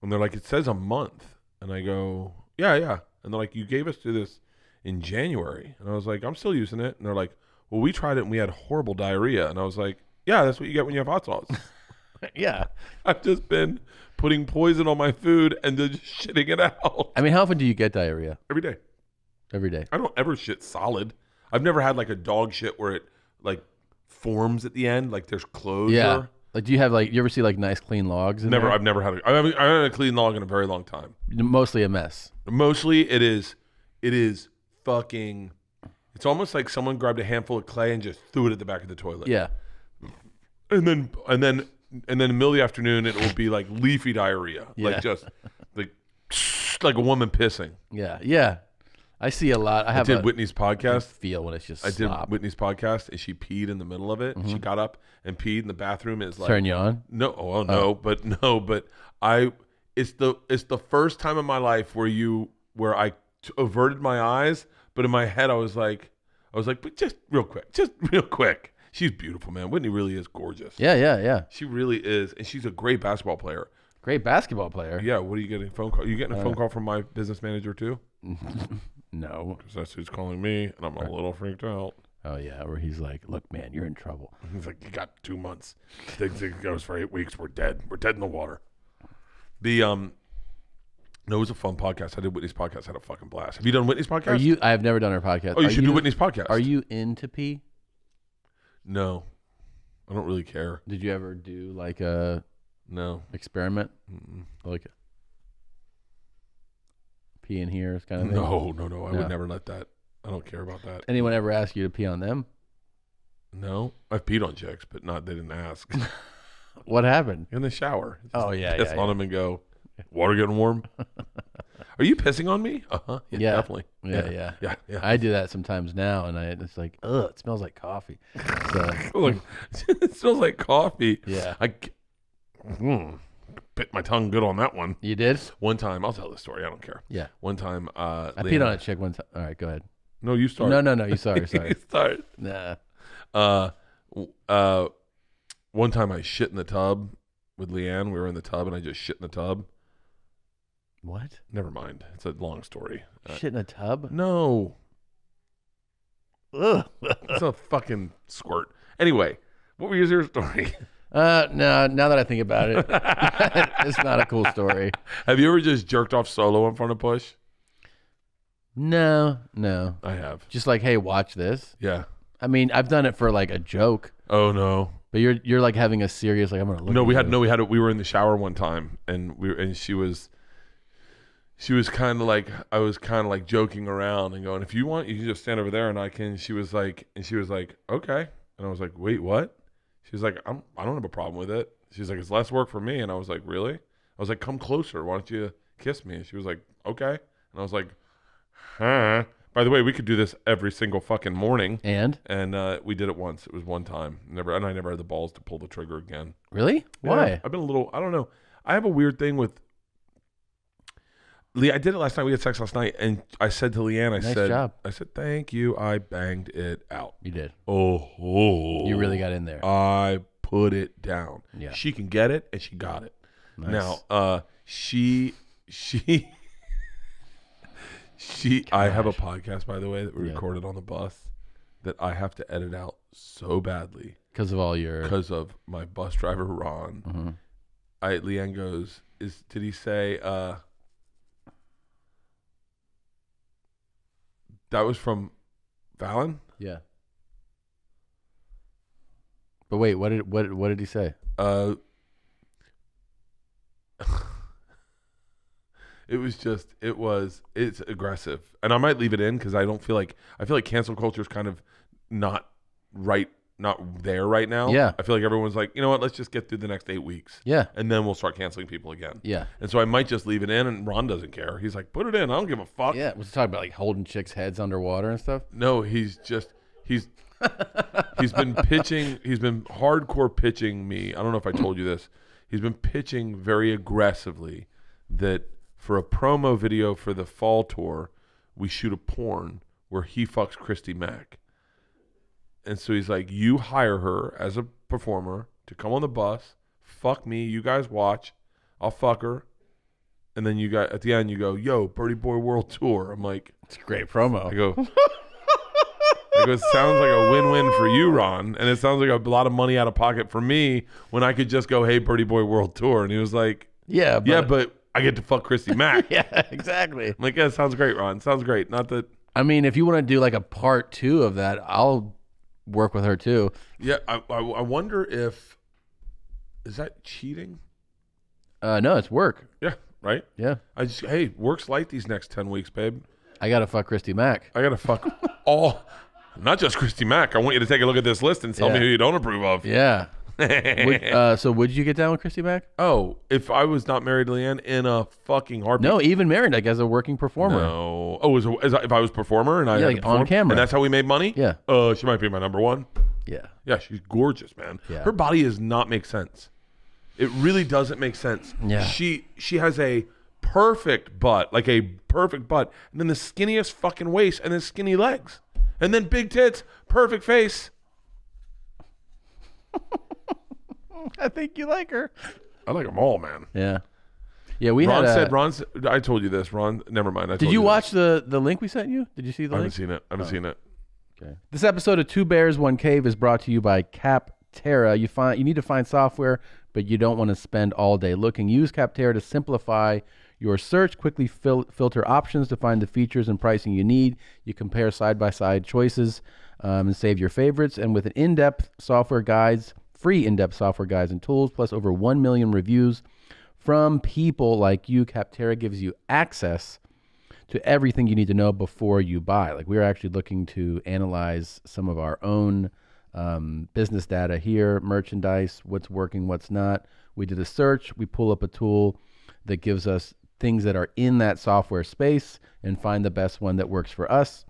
And they're like, "It says a month." And I go, "Yeah, yeah." And they're like, "You gave us to this in January." And I was like, "I'm still using it." And they're like, "Well, we tried it and we had horrible diarrhea." And I was like, "Yeah, that's what you get when you have hot sauce." Yeah. I've just been putting poison on my food and then just shitting it out. I mean, how often do you get diarrhea? Every day. Every day. I don't ever shit solid. I've never had like a dog shit where it like forms at the end, like there's closure. Yeah. Like, do you have like, you ever see like nice clean logs? In never. There? I've never had a, I haven't, I haven't had a clean log in a very long time. Mostly a mess. Mostly it is, it is fucking. It's almost like someone grabbed a handful of clay and just threw it at the back of the toilet. Yeah. And then and then and then in the middle of the afternoon it will be like leafy diarrhea. Yeah. Like just like like a woman pissing. Yeah. Yeah. I see a lot. I have I did a, Whitney's podcast. I feel when it's just I slop. did Whitney's podcast and she peed in the middle of it. Mm-hmm. She got up and peed in the bathroom. It's like turn you on? No, oh, oh no, oh. but no, but I it's the it's the first time in my life where you where I t averted my eyes. But in my head, I was like, I was like, but just real quick, just real quick. She's beautiful, man. Whitney really is gorgeous. Yeah, yeah, yeah. She really is. And she's a great basketball player. Great basketball player. Yeah. What are you getting? A phone call? Are you getting a uh, phone call from my business manager too? No. Because that's who's calling me. And I'm a little freaked out. Oh, yeah. Where he's like, "Look, man, you're in trouble." He's like, "You got two months. Things goes for eight weeks. We're dead. We're dead in the water." The, um, No, it was a fun podcast. I did Whitney's podcast. I had a fucking blast. Have you done Whitney's podcast? Are you? I have never done her podcast. Oh, you are should you, do Whitney's podcast. Are you into pee? No, I don't really care. Did you ever do like a no experiment? Mm-mm. Like pee in here is kind of thing? No, no, no. I no. would never let that. I don't care about that. Anyone ever ask you to pee on them? No, I've peed on chicks, but not they didn't ask. What happened in the shower? Just oh yeah, piss yeah, on yeah. them and go. Water getting warm? Are you pissing on me? Uh-huh. Yeah, yeah, definitely. Yeah yeah. yeah, yeah, yeah. I do that sometimes now, and I it's like, ugh, it smells like coffee. So, it smells like coffee. Yeah. I, mm, bit my tongue good on that one. You did? One time. I'll tell this story. I don't care. Yeah. One time. Uh, I Leanne, peed on a chick one time. All right, go ahead. No, you start. No, no, no. You sorry, sorry. You start. Nah. Uh, uh, one time I shit in the tub with Leanne. We were in the tub, and I just shit in the tub. What? Never mind. It's a long story. Shit uh, in a tub? No. Ugh. It's a fucking squirt. Anyway, what was your story? Uh, no, now that I think about it, it's not a cool story. Have you ever just jerked off solo in front of Push? No, no. I have. Just like, hey, watch this. Yeah. I mean, I've done it for like a joke. Oh no. But you're you're like having a serious like I'm gonna look. No, we had no, we had a, we were in the shower one time and we and she was she was kind of like I was kind of like joking around and going, if you want, you can just stand over there and I can. She was like, and she was like, okay. And I was like, wait, what? She was like, I'm I don't have a problem with it. She's like, it's less work for me. And I was like, really? I was like, come closer. Why don't you kiss me? And she was like, okay. And I was like, huh. By the way, we could do this every single fucking morning. And? And uh, we did it once. It was one time. Never, and I never had the balls to pull the trigger again. Really? Why? Yeah, I've been a little, I don't know. I have a weird thing with, Lee, I did it last night. We had sex last night. And I said to Leanne, I nice said, job. I said, thank you. I banged it out. You did. Oh, oh. You really got in there. I put it down. Yeah. She can get it, and she got it. Nice. Now, uh, she, she... She, Gosh. I have a podcast, by the way, that we yeah. recorded on the bus that I have to edit out so badly. Because of all your... Because of my bus driver, Ron. Mm-hmm. I, Leanne goes, "Is did he say... Uh, that was from Fallon?" Yeah. But wait, what did what what did he say? Uh, It was just, it was, it's aggressive. And I might leave it in because I don't feel like, I feel like cancel culture is kind of not right, not there right now. Yeah. I feel like everyone's like, you know what, let's just get through the next eight weeks. Yeah. And then we'll start canceling people again. Yeah. And so I might just leave it in, and Ron doesn't care. He's like, put it in. I don't give a fuck. Yeah. Was he talking about like holding chicks' heads underwater and stuff? No, he's just, he's, he's been pitching, he's been hardcore pitching me. I don't know if I told you this. He's been pitching very aggressively that, for a promo video for the fall tour, we shoot a porn where he fucks Christy Mac. And so he's like, you hire her as a performer to come on the bus, fuck me, you guys watch, I'll fuck her. And then you got, at the end you go, yo, Birdie Boy World Tour. I'm like, it's a great promo. I go, I go, it sounds like a win-win for you, Ron. And it sounds like a lot of money out of pocket for me when I could just go, hey, Birdie Boy World Tour. And he was like, yeah, but... yeah, but I get to fuck Christy Mac. Yeah, exactly. I'm like, yeah, sounds great, Ron. Sounds great. Not that. I mean, if you want to do like a part two of that, I'll work with her too. Yeah, I, I, I wonder if, is that cheating? Uh, no, it's work. Yeah, right? Yeah. I just, hey, work's light these next ten weeks, babe. I got to fuck Christy Mac. I got to fuck all, not just Christy Mac. I want you to take a look at this list and tell yeah. me who you don't approve of. Yeah. would, uh, so would you get down with Christy Mac? Oh, if I was not married to Leanne, in a fucking heartbeat. No, even married, like as a working performer. No. Oh, as a, as a, if I was a performer and I yeah, had like perform, on camera, and that's how we made money. Yeah. Uh, she might be my number one. Yeah. Yeah, she's gorgeous, man. Yeah. Her body does not make sense. It really doesn't make sense. Yeah. She she has a perfect butt, like a perfect butt, and then the skinniest fucking waist, and then skinny legs, and then big tits, perfect face. I think you like her. I like them all, man. Yeah, yeah. We Ron had a... said Ron. I told you this, Ron. Never mind. I told Did you, you watch this. the the link we sent you? Did you see the I link? I haven't seen it. I haven't oh. seen it. Okay. This episode of Two Bears, One Cave is brought to you by Capterra. You find you need to find software, but you don't want to spend all day looking. Use Capterra to simplify your search. Quickly fil filter options to find the features and pricing you need. You compare side by side choices um, and save your favorites. And with an in depth software guides. Free in-depth software guides and tools, plus over one million reviews from people like you, Capterra gives you access to everything you need to know before you buy. Like, we're actually looking to analyze some of our own um, business data here, merchandise, what's working, what's not. We did a search. We pull up a tool that gives us things that are in that software space and find the best one that works for us.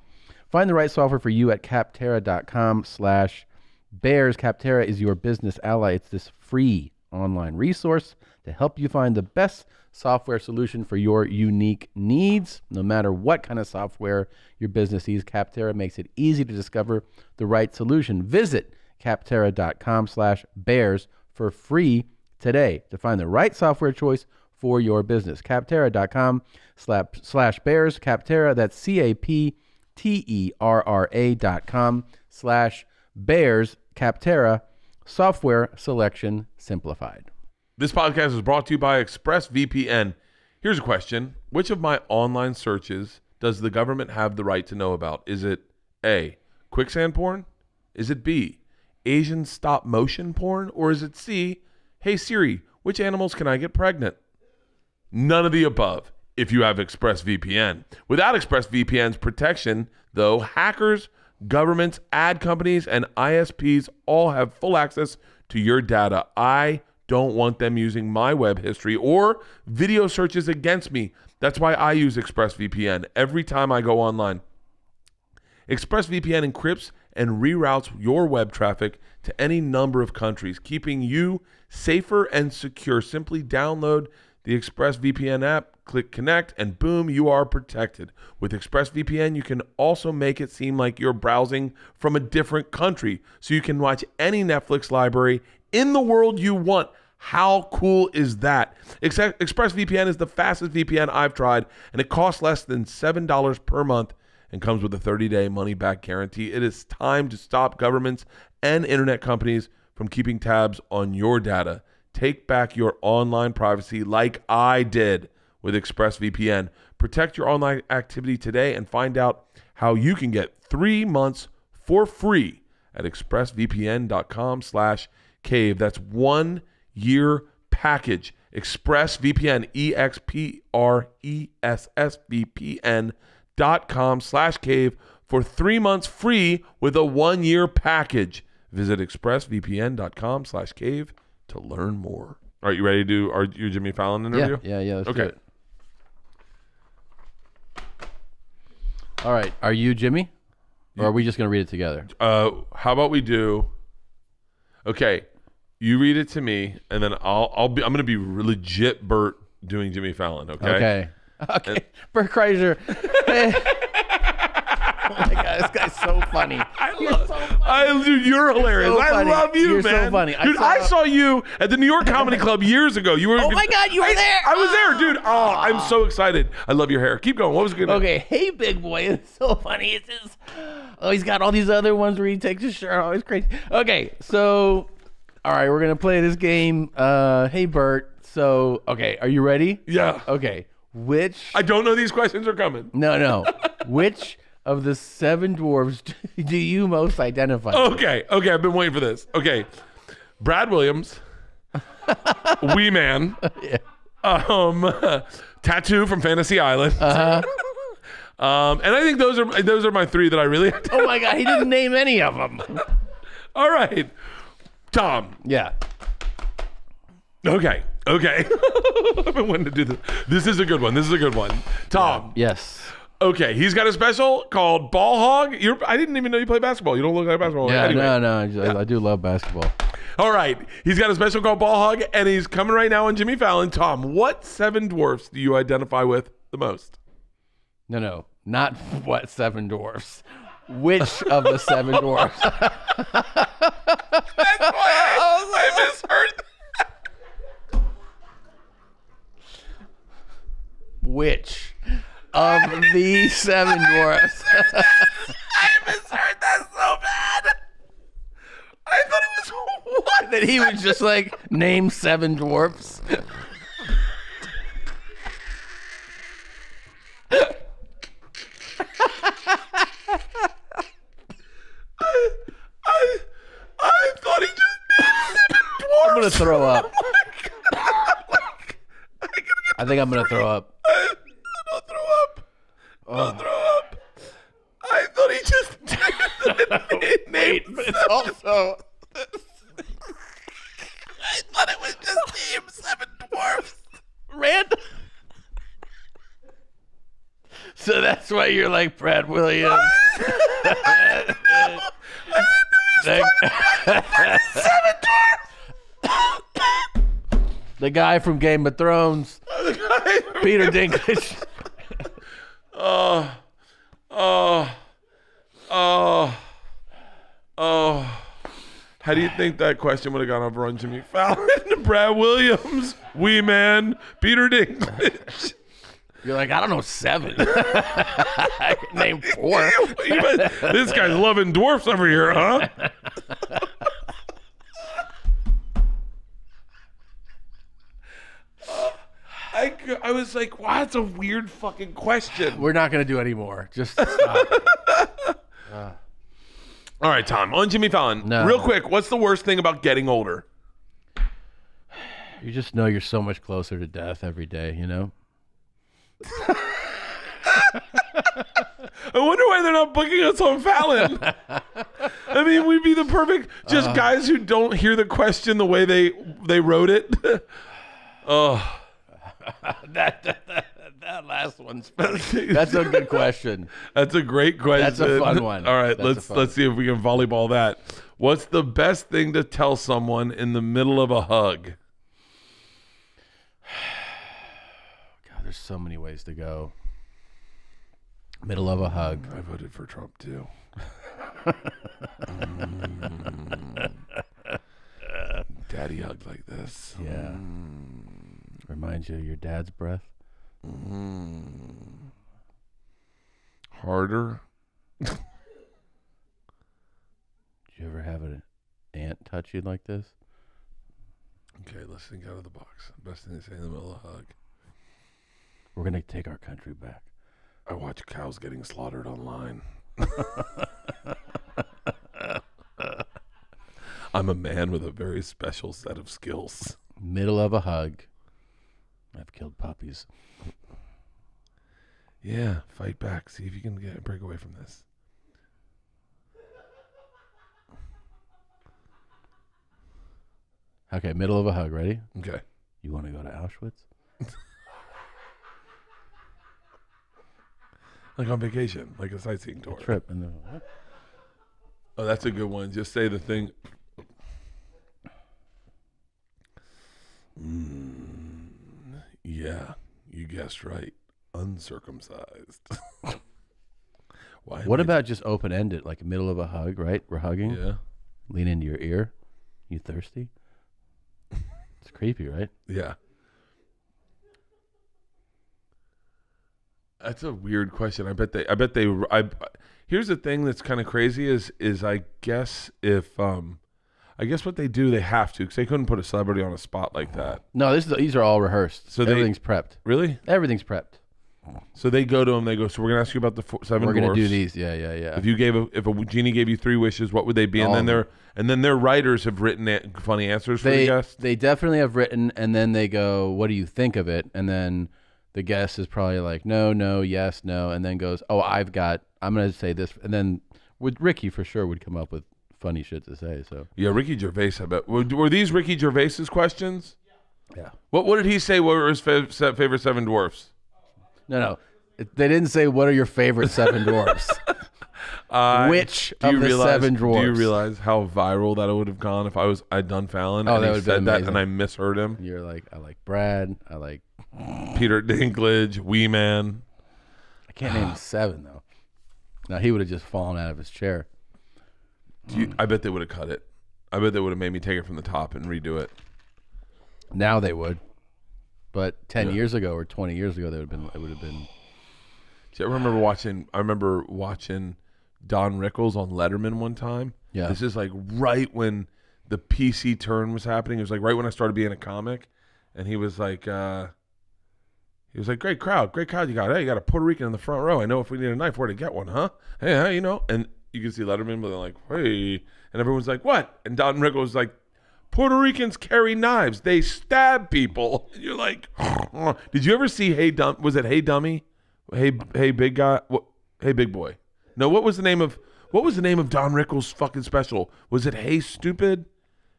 Find the right software for you at capterra dot com slash bears. Capterra is your business ally. It's this free online resource to help you find the best software solution for your unique needs. No matter what kind of software your business needs, Capterra makes it easy to discover the right solution. Visit capterra dot com slash bears for free today to find the right software choice for your business. Capterra dot com slash bears. Capterra, that's C A P T E R R A dot com slash bears. Capterra, software selection simplified. This podcast is brought to you by ExpressVPN. Here's a question. Which of my online searches does the government have the right to know about? Is it A, quicksand porn? Is it B, Asian stop motion porn? Or is it C, hey Siri, which animals can I get pregnant? None of the above if you have ExpressVPN. Without ExpressVPN's protection, though, hackers, governments, ad companies, and I S Ps all have full access to your data. I don't want them using my web history or video searches against me. That's why I use ExpressVPN every time I go online. ExpressVPN encrypts and reroutes your web traffic to any number of countries, keeping you safer and secure. Simply download the ExpressVPN app, click connect, and boom, you are protected. With ExpressVPN, you can also make it seem like you're browsing from a different country, so you can watch any Netflix library in the world you want. How cool is that? ExpressVPN is the fastest V P N I've tried, and it costs less than seven dollars per month and comes with a thirty day money-back guarantee. It is time to stop governments and internet companies from keeping tabs on your data. Take back your online privacy like I did with ExpressVPN. Protect your online activity today and find out how you can get three months for free at express V P N dot com slash cave. That's one year package. ExpressVPN, E X P R E S S V P N dot com slash cave for three months free with a one year package. Visit express V P N dot com slash cave to learn more. All right, you ready to do our, your Jimmy Fallon interview? Yeah, yeah, yeah. Let's okay. do it. All right, are you Jimmy? Or yeah. Are we just going to read it together? Uh, how about we do... Okay, you read it to me, and then I'll, I'll be, I'm going to be legit Bert doing Jimmy Fallon, okay? Okay. Okay, and Bert Kreischer. Oh my God, this guy's so funny. I you're love, so funny. I, dude, you're hilarious. You're so I funny. love you, you're man. You're so funny. I dude, saw... I saw you at the New York Comedy Club years ago. You were. Oh my God, you were I, there. I was oh. there, dude. Oh, I'm so excited. I love your hair. Keep going. What was good? Okay, name? Hey Big Boy. It's so funny. It's just, oh, he's got all these other ones where he takes his shirt off. It's crazy. Okay, so, all right, we're gonna play this game. Uh, hey Bert. So, okay, are you ready? Yeah. Okay. Which? I don't know. These questions are coming. No, no. Which of the seven dwarves do you most identify with? Okay, okay, I've been waiting for this. Okay, Brad Williams, Wee Man, yeah. um, uh, Tattoo from Fantasy Island, uh -huh. um, and I think those are those are my three that I really identify. Oh my God, he didn't name any of them. All right, Tom. Yeah. Okay, okay. I've been wanting to do this. This is a good one. This is a good one. Tom. Yeah. Yes. Okay, he's got a special called Ball Hog. You're, I didn't even know you play basketball. You don't look like a basketball player. Yeah, anyway. no, no, I, just, yeah. I do love basketball. All right, he's got a special called Ball Hog, and he's coming right now on Jimmy Fallon. Tom, what seven dwarfs do you identify with the most? No, no, not what seven dwarfs. Which of the seven dwarfs? That's why I, I misheard that. Which? Of the seven dwarfs. I misheard that so bad. I thought it was what? That he was just like, name seven dwarfs. I, I, I thought he just named seven dwarfs. I'm going to throw up. Oh my God. Like, I, I think I'm going to throw up. I, I'll throw up. I thought he just it named Wait, it's also. I thought it was just named seven dwarfs. Random. So that's why you're like Brad Williams. I didn't know. I didn't know he was talking about seven dwarfs. The guy from Game of Thrones. Peter Dinklage. Oh, oh, oh, oh. How do you think that question would have gone over on Jimmy Fallon, Brad Williams, Wee Man, Peter Dinklage? You're like, I don't know, seven. I can name four. This guy's loving dwarfs over here, huh? I, I was like, wow, that's a weird fucking question. We're not going to do any more. Just stop. uh. All right, Tom. On Jimmy Fallon. No. Real quick, what's the worst thing about getting older? You just know you're so much closer to death every day, you know? I wonder why they're not booking us on Fallon. I mean, we'd be the perfect, just uh, guys who don't hear the question the way they they wrote it. Oh. that, that, that, that last one's that's a good question. That's a great question. That's a fun one. All right, that's let's let's see if we can volleyball that. What's the best thing to tell someone in the middle of a hug? God, there's so many ways to go. Middle of a hug. I voted for Trump too. mm. Daddy hugged like this. Yeah. Mm. Reminds you of your dad's breath. Mm. Harder. Did you ever have an aunt touch you like this? Okay, let's think out of the box. Best thing to say in the middle of a hug. We're going to take our country back. I watch cows getting slaughtered online. I'm a man with a very special set of skills. Middle of a hug. I've killed puppies. Yeah, fight back. See if you can get a break away from this. Okay, middle of a hug. Ready? Okay. You want to go to Auschwitz? Like on vacation, like a sightseeing tour. A trip. And then what? Oh, that's a good one. Just say the thing. Mmm. Yeah, you guessed right. Uncircumcised. Why? What about just open-ended, like middle of a hug, right? We're hugging. Yeah. Lean into your ear. You thirsty? It's creepy, right? Yeah. That's a weird question. I bet they. I bet they. I. Here's the thing that's kind of crazy is is I guess if um. I guess what they do, they have to, because they couldn't put a celebrity on a spot like that. No, this is, these are all rehearsed. So everything's they, prepped. Really? Everything's prepped. So they go to them. They go. So we're gonna ask you about the four, seven. We're dwarfs. Gonna do these. Yeah, yeah, yeah. If you gave a, if a genie gave you three wishes, what would they be? And all then their and then their writers have written funny answers for they, the guests. They definitely have written, and then they go, "What do you think of it?" And then the guest is probably like, "No, no, yes, no," and then goes, "Oh, I've got. I'm gonna say this," and then with Ricky for sure would come up with funny shit to say. So yeah, Ricky Gervais. I bet were, were these Ricky Gervais's questions? Yeah. What What did he say? What were his fav favorite seven dwarfs? No, no, they didn't say. What are your favorite seven dwarfs? uh, Which do of you the realize, seven dwarfs? Do you realize how viral that would have gone if I was I'd done Fallon? Oh, and that would have been amazing. That and I misheard him. You're like, I like Brad. I like Peter Dinklage. Wee Man. I can't name seven though. Now he would have just fallen out of his chair. You, I bet they would have cut it. I bet they would have made me take it from the top and redo it. Now they would, but ten yeah. years ago or twenty years ago, they would have been. It would have been. See, I remember watching. I remember watching Don Rickles on Letterman one time. Yeah, this is like right when the P C turn was happening. It was like right when I started being a comic, and he was like, uh, he was like, "Great crowd, great crowd. You got, hey, you got a Puerto Rican in the front row. I know if we need a knife, where to get one, huh? Hey, you know." And you can see Letterman, but they're like, hey. And everyone's like, what? And Don Rickles was like, Puerto Ricans carry knives. They stab people. And you're like, oh. Did you ever see Hey Dumb? Was it Hey Dummy? Hey, hey Big Guy? What? Hey Big Boy. No, what was the name of, what was the name of Don Rickles' fucking special? Was it Hey Stupid?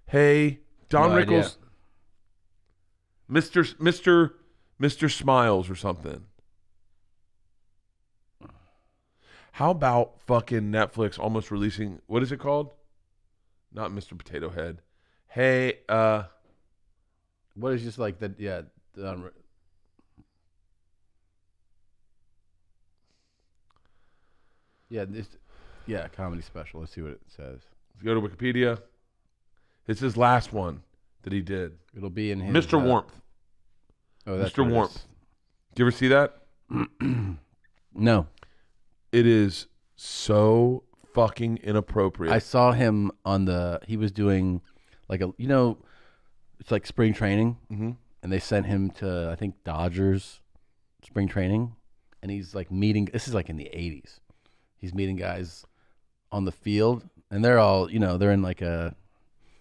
Hey, Don no Rickles. Idea. Mr. Mr. Mr. Smiles or something. How about fucking Netflix almost releasing, what is it called? Not Mister Potato Head. Hey, uh, What is just like that? Yeah. Um, yeah. This. Yeah. Comedy special. Let's see what it says. Let's go to Wikipedia. It's his last one that he did. It'll be in his Mister Uh, Warmth. Oh, that's Mister Warmth. Do you ever see that? No. It is so fucking inappropriate. I saw him on the. He was doing like a. You know, it's like spring training, mm-hmm. and they sent him to I think Dodgers spring training, and he's like meeting. This is like in the eighties. He's meeting guys on the field, and they're all you know. They're in like a.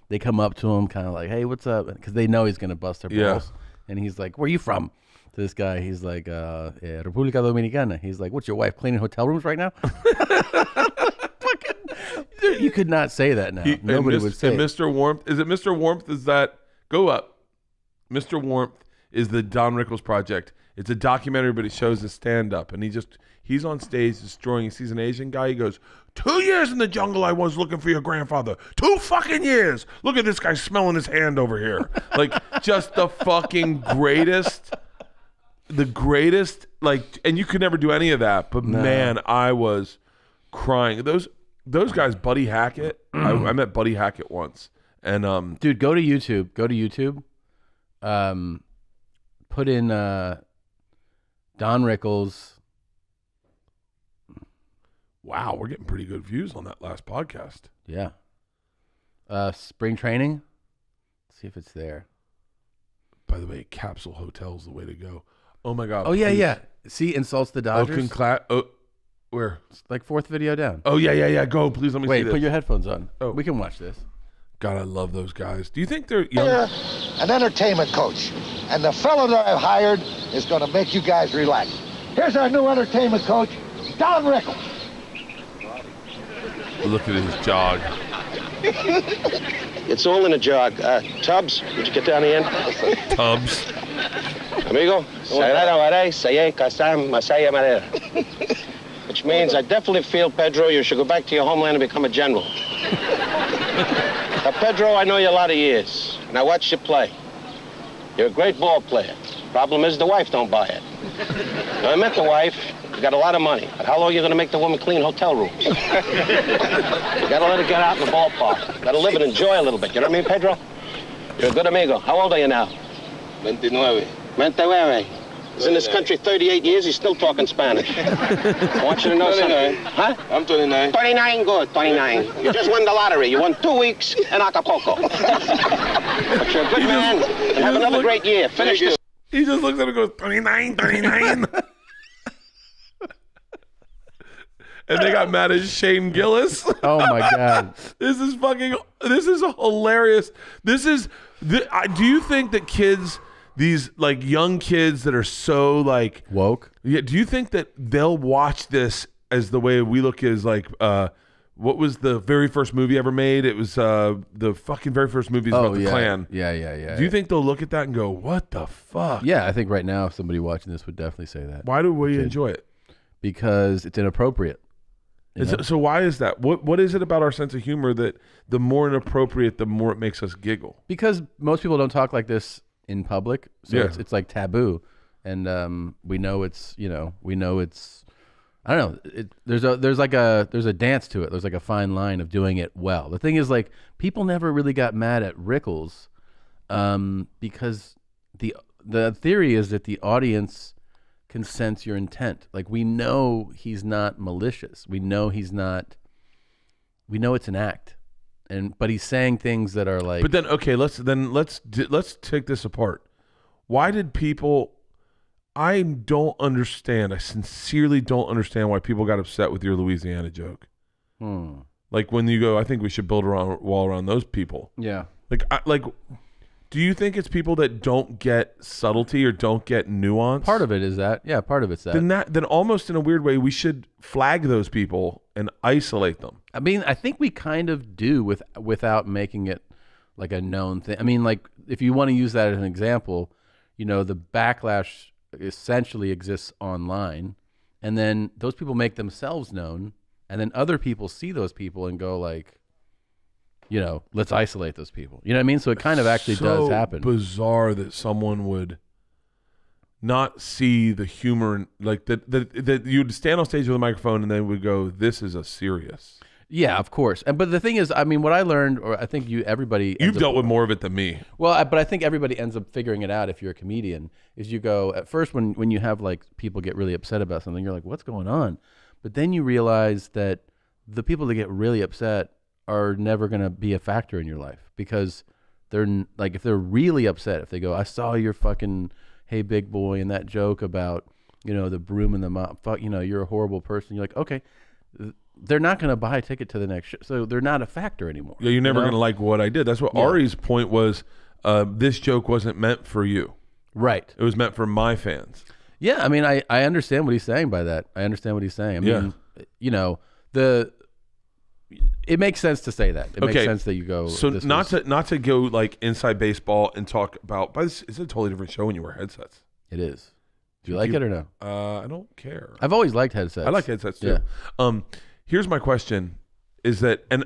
They come up to him, kind of like, "Hey, what's up?" Because they know he's gonna bust their balls. Yeah. And he's like, "Where are you from?" To this guy, he's like, uh, yeah, República Dominicana. He's like, "What's your wife cleaning hotel rooms right now?" You could not say that now. He, Nobody would say. And Mister Warmth, is it Mister Warmth? Is that go up? Mister Warmth is the Don Rickles project. It's a documentary, but it shows his stand up, and he just he's on stage destroying. He sees an Asian guy. He goes, "Two years in the jungle, I was looking for your grandfather. Two fucking years. Look at this guy smelling his hand over here." Like just the fucking greatest. The greatest, like, and you could never do any of that. But no. Man, I was crying. Those those guys, Buddy Hackett. I, I met Buddy Hackett once, and um, dude, go to YouTube. Go to YouTube. Um, put in uh, Don Rickles. Wow, we're getting pretty good views on that last podcast. Yeah. Uh, spring training. Let's see if it's there. By the way, Capsule Hotel's the way to go. Oh my God! Oh yeah, please. Yeah. See, insults the Dodgers. Oakland, oh, where? It's like fourth video down. Oh yeah, yeah, yeah. Go, please. Let me. Wait, see this. Put your headphones on. Oh, we can watch this. God, I love those guys. Do you think they're young? You're an entertainment coach, and the fellow that I've hired is going to make you guys relax. Here's our new entertainment coach, Don Rickles. Look at his jog. It's all in a jog. Uh, Tubbs, would you get down the end? Tubbs. Amigo, which means I definitely feel, Pedro, you should go back to your homeland and become a general. Now, Pedro, I know you a lot of years, and I watched you play. You're a great ball player. Problem is, the wife don't buy it. Now, I met the wife. You got a lot of money. But how long are you going to make the woman clean hotel rooms? You got to let her get out in the ballpark. Let her live and enjoy a little bit. You know what I mean, Pedro? You're a good amigo. How old are you now? twenty-nine. twenty-nine. He's in this country thirty-eight years. He's still talking Spanish. I want you to know something. Huh? I'm twenty-nine. twenty-nine, good. twenty-nine. You just won the lottery. You won two weeks in Acapulco. But you're a good man. And have another great year. Finish this. He just looks at him and goes, twenty-nine, twenty-nine. And they got mad at Shane Gillis. Oh my God. This is fucking, this is hilarious. This is, th I, do you think that kids, these like young kids that are so like. Woke? Yeah. Do you think that they'll watch this as the way we look is like, uh, what was the very first movie ever made? It was uh, the fucking very first movie about the Klan. Yeah, yeah, yeah. Do you think they'll look at that and go, what the fuck? Yeah, I think right now somebody watching this would definitely say that. Why do we enjoy it? Because it's inappropriate. It's, so why is that? What What is it about our sense of humor that the more inappropriate, the more it makes us giggle? Because most people don't talk like this in public, so yeah. it's, it's like taboo, and um, we know it's you know we know it's I don't know it, there's a there's like a there's a dance to it. There's like a fine line of doing it well. The thing is like people never really got mad at Rickles um, because the the theory is that the audience can sense your intent. Like we know he's not malicious. We know he's not. We know it's an act, and but he's saying things that are like. But then okay, let's then let's let's take this apart. Why did people? I don't understand. I sincerely don't understand why people got upset with your Louisiana joke. Hmm. Like when you go, I think we should build a wall around those people. Yeah. Like I, like. Do you think it's people that don't get subtlety or don't get nuance? Part of it is that. Yeah, part of it's that. Then, that, then almost in a weird way, we should flag those people and isolate them. I mean, I think we kind of do with, without making it like a known thing. I mean, like if you want to use that as an example, you know, the backlash essentially exists online. And then those people make themselves known. And then other people see those people and go like, you know, let's isolate those people. You know what I mean? So it kind of actually so does happen. Bizarre that someone would not see the humor, like that. That that you'd stand on stage with a microphone and they would go, "This is a serious." Yeah, of course. And but the thing is, I mean, what I learned, or I think you, everybody, you've dealt with more of it than me. Well, I, but I think everybody ends up figuring it out if you're a comedian. Is you go at first when when you have like people get really upset about something, you're like, what's going on? But then you realize that the people that get really upset are never going to be a factor in your life, because they're like, if they're really upset, if they go, I saw your fucking Hey Big Boy and that joke about, you know, the broom and the mop, fuck, you know, you're a horrible person. You're like, okay. They're not going to buy a ticket to the next show. So they're not a factor anymore. Yeah, you're never you know? going to like what I did. That's what yeah. Ari's point was. Uh, this joke wasn't meant for you. Right. It was meant for my fans. Yeah, I mean, I, I understand what he's saying by that. I understand what he's saying. I mean, yeah. you know, the it makes sense to say that. It okay. makes sense that you go. So this not was... to not to go like inside baseball and talk about, but it's, it's a totally different show when you wear headsets. It is. Do you like Do you, it or no? Uh, I don't care. I've always liked headsets. I like headsets too. Yeah. Um, Here's my question, is that, and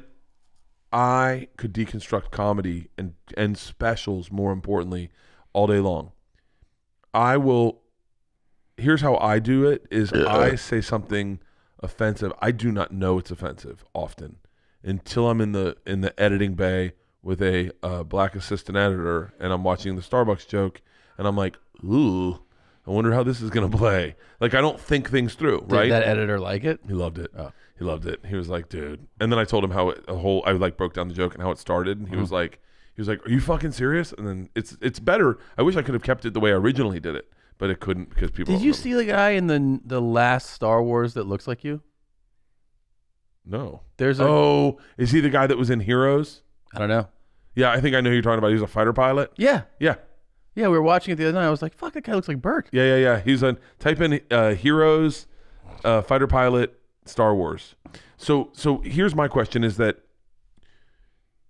I could deconstruct comedy and, and specials, more importantly, all day long. I will, here's how I do it, is I say something offensive. I do not know it's offensive often until I'm in the in the editing bay with a uh, black assistant editor and I'm watching the Starbucks joke and I'm like, ooh. I wonder how this is going to play. Like, I don't think things through, right? Did that editor like it? He loved it. Oh. He loved it. He was like, dude. And then I told him how it, a whole, I like broke down the joke and how it started. And he mm-hmm. was like, he was like, are you fucking serious? And then it's it's better. I wish I could have kept it the way I originally did it, but it couldn't because people. Did you remember. See the guy in the the last Star Wars that looks like you? No. There's a, oh, is he the guy that was in Heroes? I don't know. Yeah, I think I know who you're talking about. He was a fighter pilot. Yeah. Yeah. Yeah, we were watching it the other night. I was like, "Fuck, that guy looks like Bert." Yeah, yeah, yeah. He's on. Type in uh, "Heroes, uh, fighter pilot, Star Wars." So, so here's my question: is that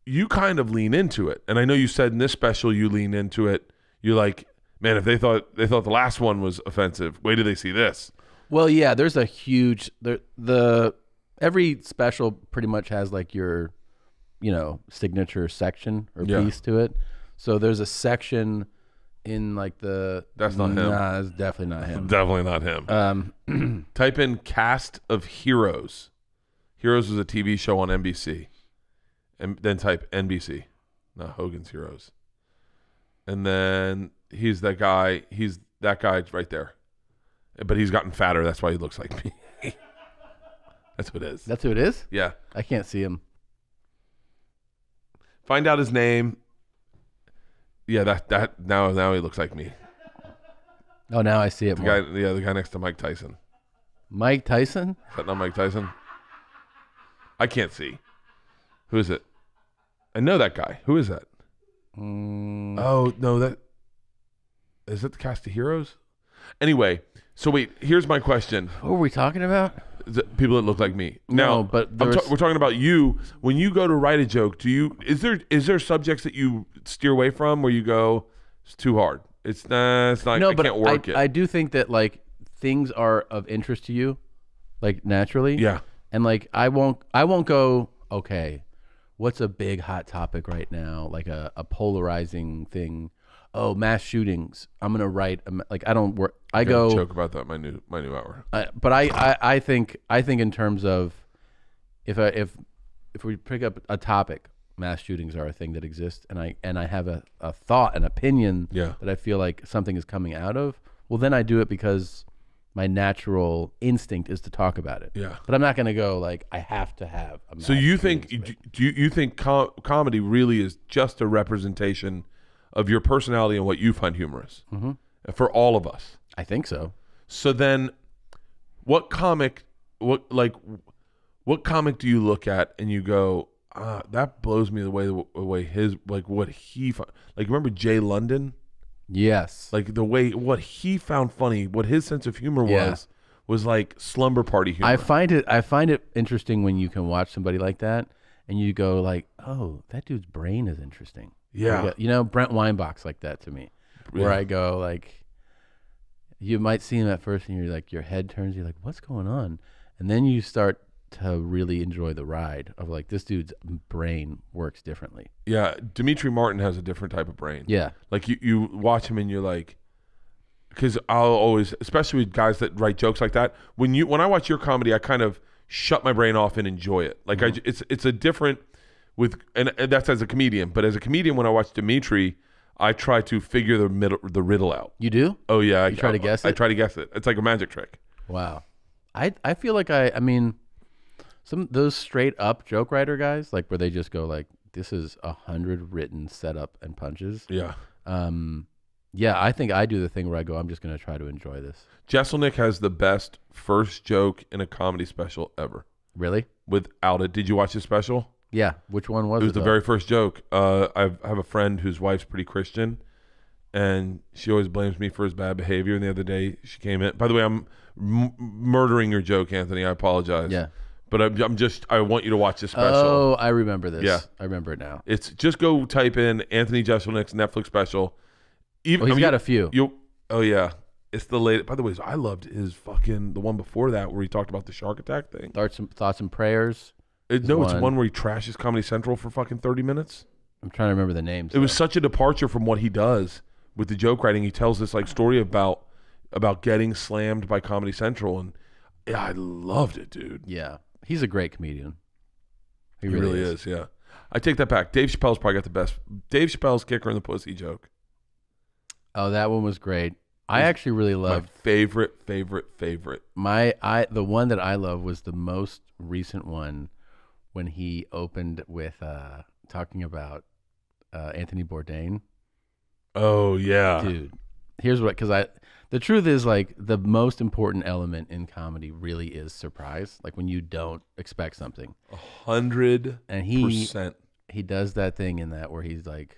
you kind of lean into it, and I know you said in this special you lean into it. You're like, "Man, if they thought they thought the last one was offensive, wait till they see this." Well, yeah. There's a huge the the every special pretty much has like your, you know, signature section or yeah. piece to it. So there's a section. In like the that's not him. Nah, that's definitely not him. Definitely not him. Um, type in cast of Heroes. Heroes was a T V show on N B C, and then type N B C, not Hogan's Heroes. And then he's that guy. He's that guy right there, but he's gotten fatter. That's why he looks like me. That's who it is. That's who it is. Yeah, I can't see him. Find out his name. Yeah, that that now now he looks like me. Oh, now I see it the more. Guy, yeah, the guy next to Mike Tyson. Mike Tyson? Is that not Mike Tyson? I can't see. Who is it? I know that guy. Who is that? Mm. Oh no, that is that the cast of Heroes? Anyway, so wait. Here's my question. What were we talking about? The people that look like me. Now, no, but ta we're talking about you. When you go to write a joke, do you is there is there subjects that you steer away from where you go? It's too hard. It's nah, it's not. No, I but can't work I, it. I do think that like things are of interest to you, like naturally. Yeah. And like I won't I won't go. Okay, what's a big hot topic right now? Like a a polarizing thing. Oh, mass shootings. I'm gonna write a, like I don't work. I I'm go joke about that. My new my new hour. I, but I, I I think I think in terms of if I, if if we pick up a topic, mass shootings are a thing that exists, and I and I have a a thought, an opinion yeah. that I feel like something is coming out of. Well, then I do it because my natural instinct is to talk about it. Yeah. But I'm not gonna go like I have to have. A mass so you think do you, you think com comedy really is just a representation of your personality and what you find humorous mm-hmm. for all of us? I think so. So then what comic, what like, what comic do you look at and you go, ah, that blows me away, away his, like what he, like remember Jay London? Yes. Like the way, what he found funny, what his sense of humor yeah. was, was like slumber party humor. I find it, I find it interesting when you can watch somebody like that and you go like, oh, that dude's brain is interesting. Yeah, you know Brent Weinbach's like that to me, where yeah. I go like, you might see him at first and you're like your head turns, you're like what's going on, and then you start to really enjoy the ride of like, this dude's brain works differently. Yeah, Dimitri Martin has a different type of brain. Yeah. Like you, you watch him and you're like, because I'll always, especially with guys that write jokes like that, when you when I watch your comedy, I kind of shut my brain off and enjoy it. Like mm-hmm. I, it's it's a different with, and, and that's as a comedian. But as a comedian, when I watch Dimitri, I try to figure the middle, the riddle out. You do? Oh yeah, I, you try I, to guess I, it. I try to guess it. It's like a magic trick. Wow, I I feel like I I mean, some those straight up joke writer guys, like where they just go like, this is a hundred written setup and punches. Yeah. Um. Yeah, I think I do the thing where I go, I'm just going to try to enjoy this. Jeselnik has the best first joke in a comedy special ever. Really? Without it. Did you watch his special? Yeah. Which one was it? It was the though? very first joke. Uh, I've, I have a friend whose wife's pretty Christian, and she always blames me for his bad behavior. And the other day she came in. By the way, I'm m murdering your joke, Anthony. I apologize. Yeah. But I'm, I'm just, I want you to watch this special. Oh, I remember this. Yeah. I remember it now. It's just go type in Anthony Jeselnik's Netflix special. Even, well, he's I mean, got a few. You, oh, yeah. It's the latest. By the way, I loved his fucking, the one before that where he talked about the shark attack thing. Thoughts and, thoughts and prayers. It, no, one. It's one where he trashes Comedy Central for fucking thirty minutes. I'm trying to remember the names. It though. was such a departure from what he does with the joke writing. He tells this like story about about getting slammed by Comedy Central. And yeah, I loved it, dude. Yeah. He's a great comedian. He, he really, really is. is, yeah. I take that back. Dave Chappelle's probably got the best. Dave Chappelle's kicker in the pussy joke. Oh, that one was great. I actually really loved my favorite, favorite, favorite. My I the one that I love was the most recent one when he opened with uh, talking about uh, Anthony Bourdain. Oh yeah, dude. Here's what, because I the truth is like the most important element in comedy really is surprise. Like when you don't expect something. A hundred and he percent. He does that thing in that where he's like.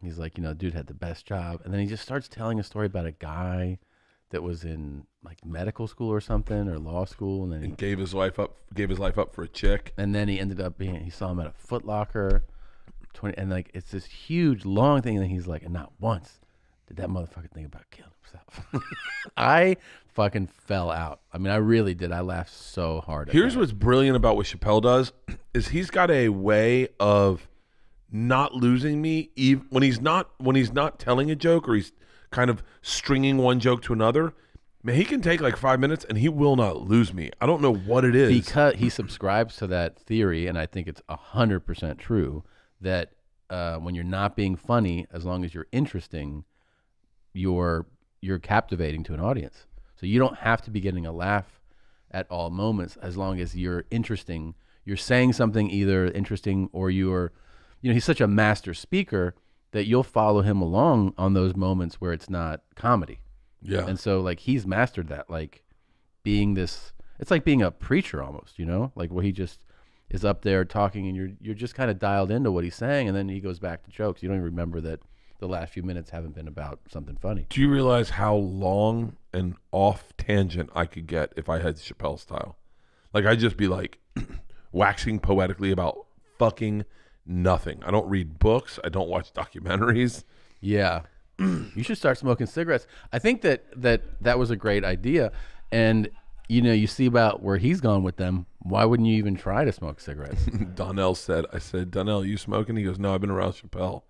He's like, you know, dude had the best job. And then he just starts telling a story about a guy that was in like medical school or something or law school. And then and he gave his life up, gave his life up for a chick. And then he ended up being, he saw him at a Foot Locker. And like, it's this huge, long thing. And then he's like, and not once did that motherfucker think about killing himself. I fucking fell out. I mean, I really did. I laughed so hard. Here's what's brilliant about what Chappelle does is he's got a way of not losing me even when he's not when he's not telling a joke or he's kind of stringing one joke to another. Man, he can take like five minutes and he will not lose me. I don't know what it is, because he subscribes to that theory, and I think it's a hundred percent true that uh, when you're not being funny, as long as you're interesting, you're you're captivating to an audience. So you don't have to be getting a laugh at all moments, as long as you're interesting. You're saying something either interesting or you're You know, he's such a master speaker that you'll follow him along on those moments where it's not comedy. Yeah. And so, like, he's mastered that. Like, being this, it's like being a preacher almost, you know? Like, where he just is up there talking and you're, you're just kind of dialed into what he's saying, and then he goes back to jokes. You don't even remember that the last few minutes haven't been about something funny. Do you realize how long and off tangent I could get if I had Chappelle style? Like, I'd just be, like, waxing poetically about fucking nothing. I don't read books. I don't watch documentaries. Yeah. You should start smoking cigarettes. I think that, that that was a great idea. And, you know, you see about where he's gone with them. Why wouldn't you even try to smoke cigarettes? Donnell said, I said, Donnell, you smoking? He goes, no, I've been around Chappelle.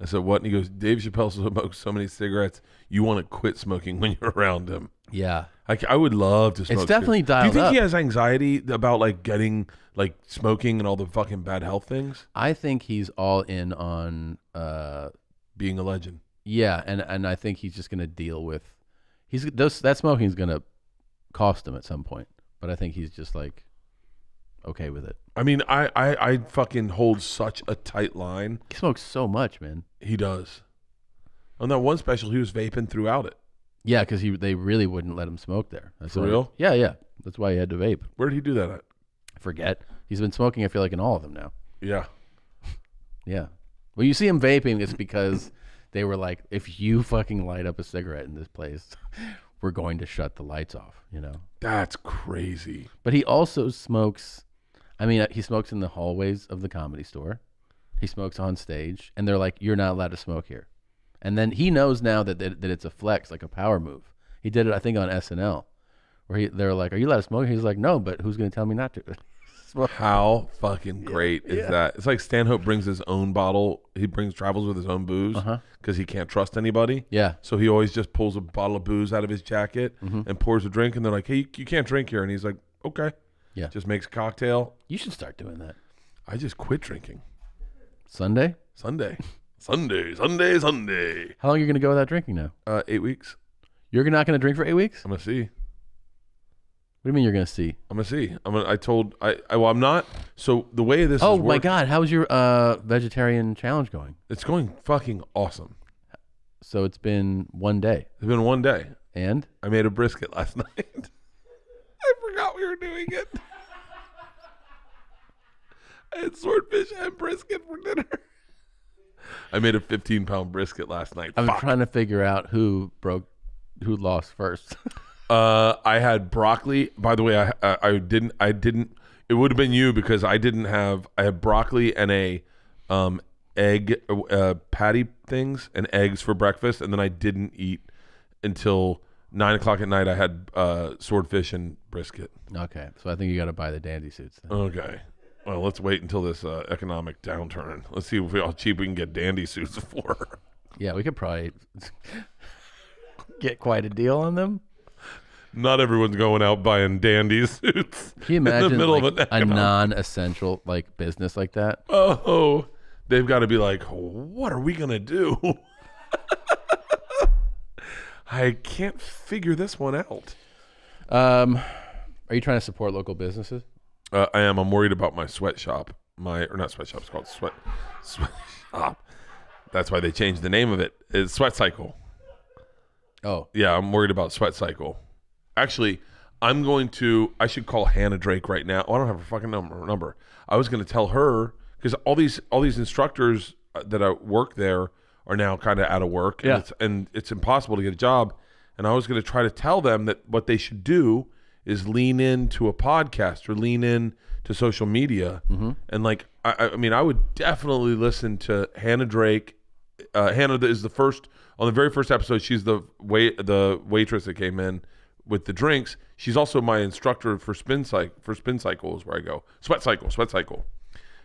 I said, what? And he goes, Dave Chappelle smokes so many cigarettes. You want to quit smoking when you're around him. Yeah. I, I would love to smoke. It's definitely dialed up. Do you think he has anxiety about like getting like smoking and all the fucking bad health things? I think he's all in on uh, being a legend. Yeah, and and I think he's just gonna deal with he's those, that smoking is gonna cost him at some point. But I think he's just like okay with it. I mean, I I, I fucking hold such a tight line. He smokes so much, man. He does. On that one special, he was vaping throughout it. Yeah, because he they really wouldn't let him smoke there. That's for real? He, yeah, yeah. That's why he had to vape. Where did he do that at? I forget. He's been smoking, I feel like, in all of them now. Yeah. Yeah. Well, you see him vaping, it's because they were like, if you fucking light up a cigarette in this place, we're going to shut the lights off, you know? That's crazy. But he also smokes, I mean, he smokes in the hallways of the Comedy Store. He smokes on stage, and they're like, you're not allowed to smoke here. And then he knows now that, that that it's a flex, like a power move. He did it, I think, on S N L, where he, they were like, are you allowed to smoke? He's like, no, but who's going to tell me not to? Smoke. How fucking great yeah. is yeah. that? It's like Stanhope brings his own bottle. He brings travels with his own booze because uh-huh. he can't trust anybody. Yeah. So he always just pulls a bottle of booze out of his jacket mm-hmm. and pours a drink. And they're like, hey, you can't drink here. And he's like, okay. Yeah. Just makes a cocktail. You should start doing that. I just quit drinking. Sunday? Sunday. Sunday, Sunday, Sunday. How long are you going to go without drinking now? Uh, eight weeks. You're not going to drink for eight weeks? I'm going to see. What do you mean you're going to see? I'm going to see. I'm gonna, I told, I, I, well, I'm not. So the way this oh, is Oh, my God. How's your uh, vegetarian challenge going? It's going fucking awesome. So it's been one day. It's been one day. And? I made a brisket last night. I forgot we were doing it. I had swordfish and brisket for dinner. I made a fifteen pound brisket last night. I'm Fuck. trying to figure out who broke, who lost first. uh, I had broccoli. By the way, I, I I didn't I didn't. It would have been you because I didn't have. I had broccoli and a um egg uh, patty things and eggs for breakfast, and then I didn't eat until nine o'clock at night. I had uh, swordfish and brisket. Okay, so I think you got to buy the dandy suits then. Okay. Well, let's wait until this uh, economic downturn. Let's see if we, how cheap we can get dandy suits for. Yeah, we could probably get quite a deal on them. Not everyone's going out buying dandy suits. Can you imagine in the middle like, of an economic... a non-essential like business like that? Oh, they've got to be like, what are we going to do? I can't figure this one out. Um, are you trying to support local businesses? Uh, I am. I'm worried about my sweatshop. My or not sweatshop. It's called sweat sweatshop. That's why they changed the name of it. It's Sweat Cycle. Oh yeah, I'm worried about Sweat Cycle. Actually, I'm going to. I should call Hannah Drake right now. Oh, I don't have her fucking number. Number. I was going to tell her because all these all these instructors that I work there are now kind of out of work. Yeah. And it's, and it's impossible to get a job. And I was going to try to tell them that what they should do is lean into a podcast or lean in to social media. Mm-hmm. And like, I, I mean, I would definitely listen to Hannah Drake. Uh, Hannah is the first, on the very first episode, she's the wait, the waitress that came in with the drinks. She's also my instructor for spin cycle, for spin cycles where I go, sweat cycle, sweat cycle.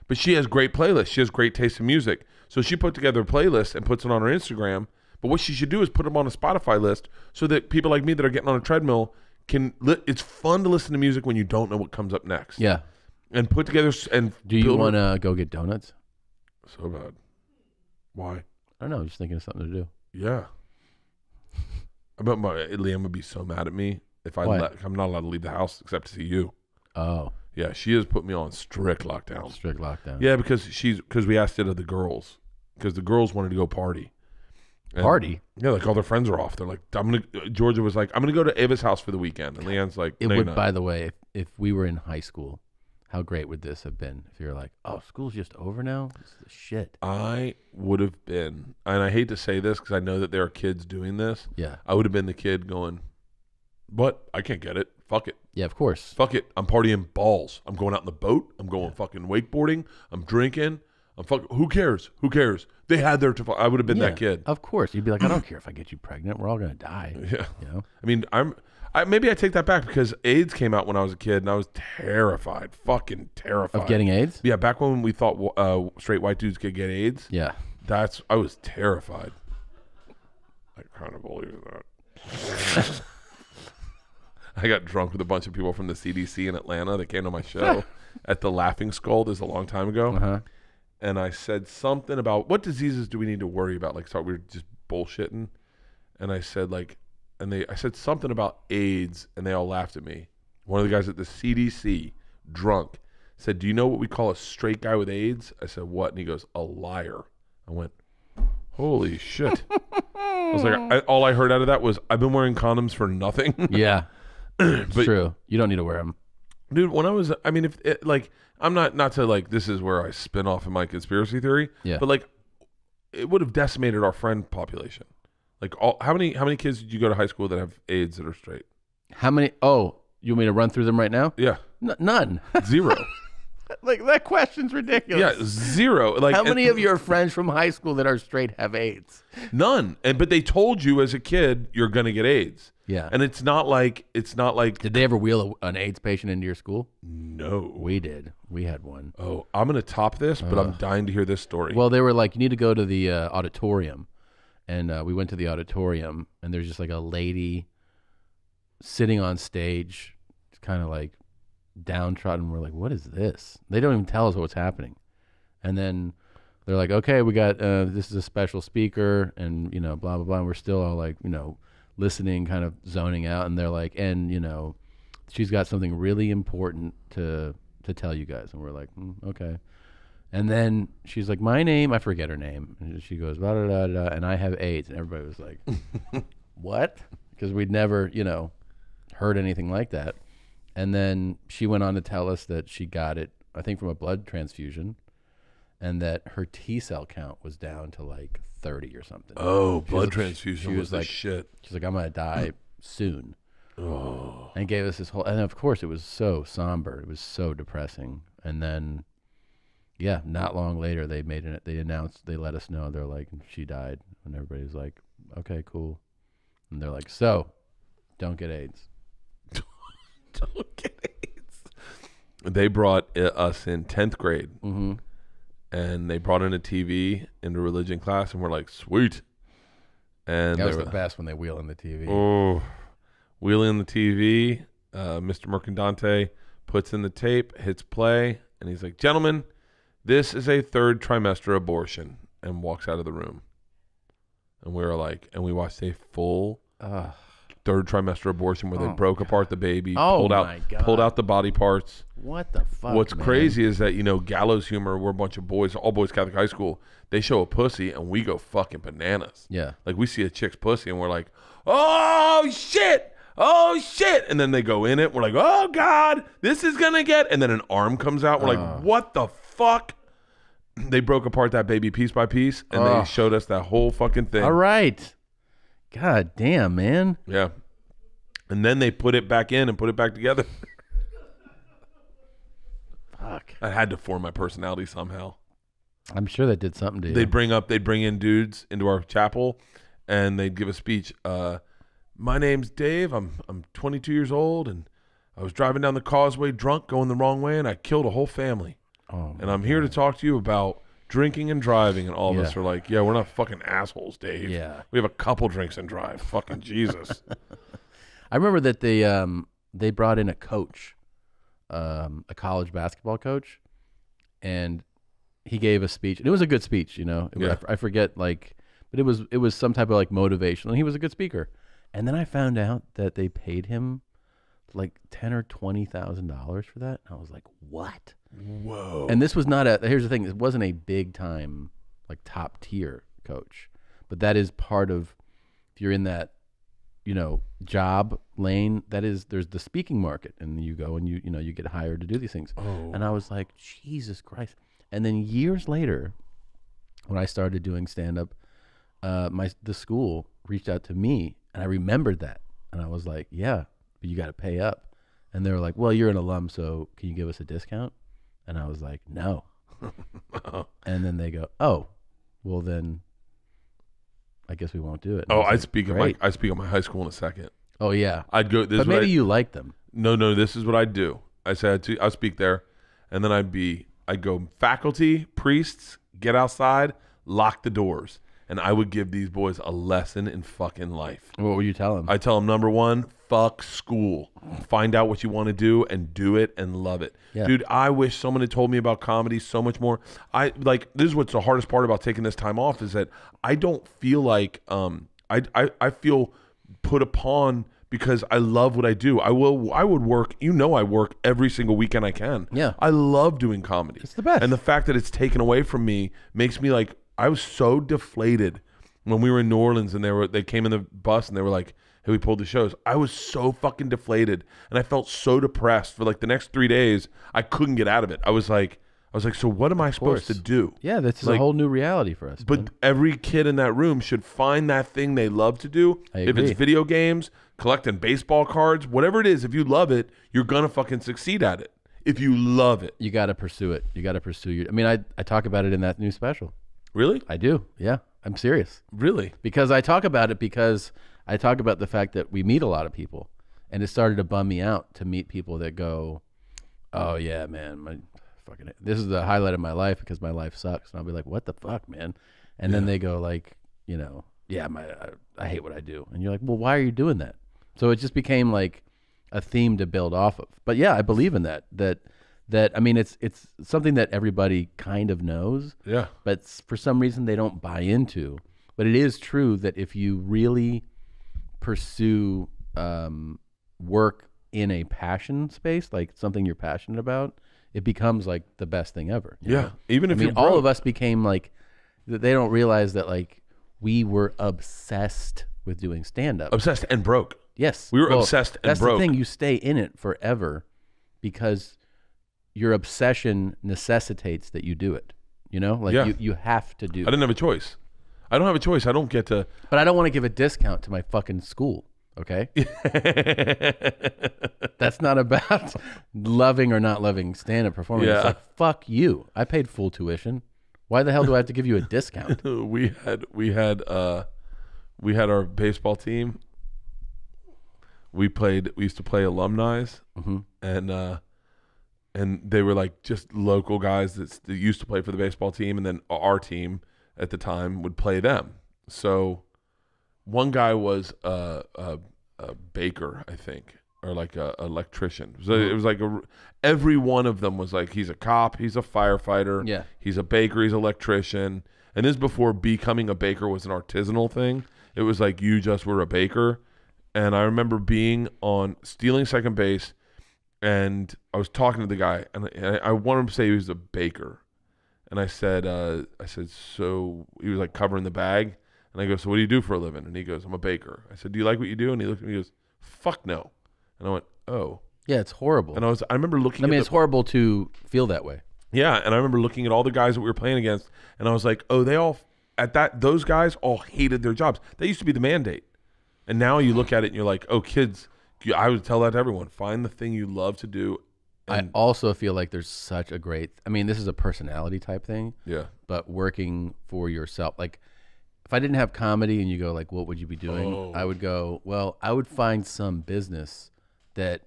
But she has great playlists. She has great taste in music. So she put together a playlist and puts it on her Instagram. But what she should do is put them on a Spotify list so that people like me that are getting on a treadmill Can it's fun to listen to music when you don't know what comes up next. Yeah, and put together and. Do you want to go get donuts? So bad. Why? I don't know. I'm just thinking of something to do. Yeah. About my Liam would be so mad at me if I let, I'm not allowed to leave the house except to see you. Oh. Yeah, she has put me on strict lockdown. Strict lockdown. Yeah, because she's because we asked it of the girls because the girls wanted to go party. And, party yeah like all their friends are off. They're like, I'm gonna Georgia was like, I'm gonna go to Ava's house for the weekend, and Leanne's like, it would not. By the way, if, if we were in high school, how great would this have been if you're like, oh, school's just over now, this is shit. I would have been, and I hate to say this because I know that there are kids doing this, yeah, I would have been the kid going, but I can't get it, fuck it. Yeah, of course, fuck it, I'm partying balls, I'm going out in the boat, I'm going yeah. fucking wakeboarding, I'm drinking, I'm fucking, who cares? Who cares? They had their, I would have been yeah, that kid. Of course. You'd be like, I don't care if I get you pregnant. We're all going to die. Yeah. You know? I mean, I'm, I, maybe I take that back because AIDS came out when I was a kid and I was terrified, fucking terrified. Of getting AIDS? Yeah. Back when we thought uh, straight white dudes could get AIDS. Yeah. That's, I was terrified. I kind of believe that. I got drunk with a bunch of people from the C D C in Atlanta that came to my show at the Laughing Skull. This was a long time ago. Uh-huh. And I said something about what diseases do we need to worry about? Like, sorry, we were just bullshitting. And I said like, and they, I said something about AIDS, and they all laughed at me. One of the guys at the C D C, drunk, said, "Do you know what we call a straight guy with AIDS?" I said, "What?" And he goes, "A liar." I went, "Holy shit!" I was like, I, all I heard out of that was, "I've been wearing condoms for nothing." Yeah, it's but, true. You don't need to wear them. Dude, when I was, I mean, if it, like, I'm not, not to like, this is where I spin off of my conspiracy theory, yeah. But like, it would have decimated our friend population. Like, all, how many, how many kids did you go to high school that have AIDS that are straight? How many? Oh, you want me to run through them right now? Yeah. N none. Zero. Like, that question's ridiculous. Yeah, zero. Like, how many and, of your friends from high school that are straight have AIDS? None. And, but they told you as a kid, you're going to get AIDS. Yeah. And it's not like, it's not like. Did they ever wheel a, an AIDS patient into your school? No. We did. We had one. Oh, I'm going to top this, but uh, I'm dying to hear this story. Well, they were like, you need to go to the uh, auditorium. And uh, we went to the auditorium, and there's just like a lady sitting on stage, kind of like downtrodden. We're like, what is this? They don't even tell us what's happening. And then they're like, okay, we got, uh, this is a special speaker, and, you know, blah, blah, blah. And we're still all like, you know, listening, kind of zoning out. And they're like, and, you know, she's got something really important to to tell you guys. And we're like, mm, okay. And then she's like, my name, I forget her name. And she goes, blah, blah, blah, blah, and I have AIDS. And everybody was like, what? Because we'd never, you know, heard anything like that. And then she went on to tell us that she got it, I think, from a blood transfusion, and that her T cell count was down to like thirty or something. Oh, she blood was, transfusion she was, was like, shit. She's like, I'm gonna die soon. Oh. And gave us this whole, and of course it was so somber. It was so depressing. And then, yeah, not long later they made it. They announced, they let us know. They're like, she died, and everybody was like, okay, cool. And they're like, so, don't get AIDS. Don't get AIDS. They brought us in tenth grade. Mm-hmm. And they brought in a T V into religion class, and we're like, sweet. And that was the best, when they wheel in the T V. Oh, wheel in the T V. Uh, Mister Mercandante puts in the tape, hits play, and he's like, gentlemen, this is a third trimester abortion, and walks out of the room. And we were like, and we watched a full uh, third trimester abortion where oh they broke God. apart the baby, oh pulled out, my God. pulled out the body parts. What the fuck? What's man? crazy is that, you know, Gallows Humor, we're a bunch of boys, all boys Catholic high school. They show a pussy and we go fucking bananas. Yeah, like we see a chick's pussy and we're like, oh shit, oh shit, and then they go in it. We're like, oh God, this is gonna get. And then an arm comes out. We're uh. like, what the fuck? They broke apart that baby piece by piece, and oh. they showed us that whole fucking thing. All right. God damn, man. Yeah. And then they put it back in and put it back together. Fuck. I had to form my personality somehow. I'm sure that did something to you. They'd bring up, they'd bring in dudes into our chapel, and they'd give a speech. Uh, my name's Dave. I'm I'm twenty-two years old, and I was driving down the causeway drunk, going the wrong way, and I killed a whole family. Oh, and I'm God. here to talk to you about drinking and driving. And all of yeah. us are like, yeah, we're not fucking assholes, Dave. Yeah. We have a couple drinks and drive. Fucking Jesus. I remember that they um, they brought in a coach, um, a college basketball coach, and he gave a speech. And it was a good speech, you know. It, yeah. I, I forget, like, but it was it was some type of like motivational. He was a good speaker. And then I found out that they paid him like ten or twenty thousand dollars for that. And I was like, what? Whoa. And this was not a, here's the thing, it wasn't a big time, like top tier coach, but that is part of, if you're in that, you know, job lane, that is, there's the speaking market, and you go and you, you know, you get hired to do these things. Oh. And I was like, Jesus Christ. And then years later, when I started doing stand up, uh, my, the school reached out to me, and I remembered that. And I was like, yeah, but you got to pay up. And they were like, well, you're an alum, so can you give us a discount? And I was like, no. And then they go, oh, well then, I guess we won't do it. And oh, I, I like, speak of my I speak of my high school in a second. Oh yeah, I'd go. This but maybe I, you like them. No, no, this is what I do. I said to I speak there, and then I'd be I'd go faculty, priests, get outside, lock the doors, and I would give these boys a lesson in fucking life. What would you tell them? I tell them, number one, fuck school. Find out what you want to do and do it and love it. Yeah. Dude, I wish someone had told me about comedy so much more. I like, this is what's the hardest part about taking this time off, is that I don't feel like, um, I, I, I feel put upon because I love what I do. I will, I would work, you know, I work every single weekend I can. Yeah. I love doing comedy. It's the best. And the fact that it's taken away from me makes me like, I was so deflated when we were in New Orleans, and they were, they came in the bus and they were like, we pulled the shows. I was so fucking deflated, and I felt so depressed for like the next three days. I couldn't get out of it. I was like, I was like, so what am I supposed to do? Yeah, that's like, a whole new reality for us. But man, every kid in that room should find that thing they love to do. I agree. If it's video games, collecting baseball cards, whatever it is, if you love it, you're gonna fucking succeed at it. If you love it, you gotta pursue it. You gotta pursue your. I mean, I I talk about it in that new special. Really? I do. Yeah, I'm serious. Really? Because I talk about it because I talk about the fact that we meet a lot of people, and it started to bum me out to meet people that go, oh yeah, man, my fucking, this is the highlight of my life because my life sucks. And I'll be like, what the fuck, man? And yeah. then they go like, you know, yeah, my, I, I hate what I do. And you're like, well, why are you doing that? So it just became like a theme to build off of. But yeah, I believe in that, that, that, I mean, it's, it's something that everybody kind of knows, yeah, but for some reason they don't buy into. But it is true that if you really pursue um, work in a passion space, like something you're passionate about, it becomes like the best thing ever. Yeah. Know? Even if I mean, all of us became like, they don't realize that like we were obsessed with doing stand up. Obsessed and broke. Yes. We were well, obsessed and that's broke. That's the thing. You stay in it forever because your obsession necessitates that you do it. You know, like yeah. you, you have to do I it. didn't have a choice. I don't have a choice. I don't get to. But I don't want to give a discount to my fucking school. Okay. That's not about loving or not loving stand-up performance. Yeah. It's like, fuck you. I paid full tuition. Why the hell do I have to give you a discount? we had, we had, uh, we had our baseball team. We played, we used to play alumni's mm-hmm. and, uh, and they were like just local guys that used to play for the baseball team. And then our team at the time would play them. So one guy was a, a, a baker, I think, or like a, an electrician. So it was like a, every one of them was like, he's a cop, he's a firefighter, yeah, he's a baker, he's an electrician. And this before becoming a baker was an artisanal thing. It was like you just were a baker. And I remember being on stealing second base, and I was talking to the guy, and I, I wanted him to say he was a baker. And I said, uh, I said, so he was like covering the bag. And I go, so what do you do for a living? And he goes, I'm a baker. I said, do you like what you do? And he looked at me and he goes, fuck no. And I went, oh. Yeah, it's horrible. And I was, I remember looking I at I mean, it's the, horrible to feel that way. Yeah, and I remember looking at all the guys that we were playing against, and I was like, oh, they all, at that, those guys all hated their jobs. That used to be the mandate. And now you look at it and you're like, oh, kids, I would tell that to everyone. Find the thing you love to do. And I also feel like there's such a great, I mean, this is a personality type thing. Yeah. But working for yourself, like, if I didn't have comedy and you go like, what would you be doing? Oh. I would go, well, I would find some business that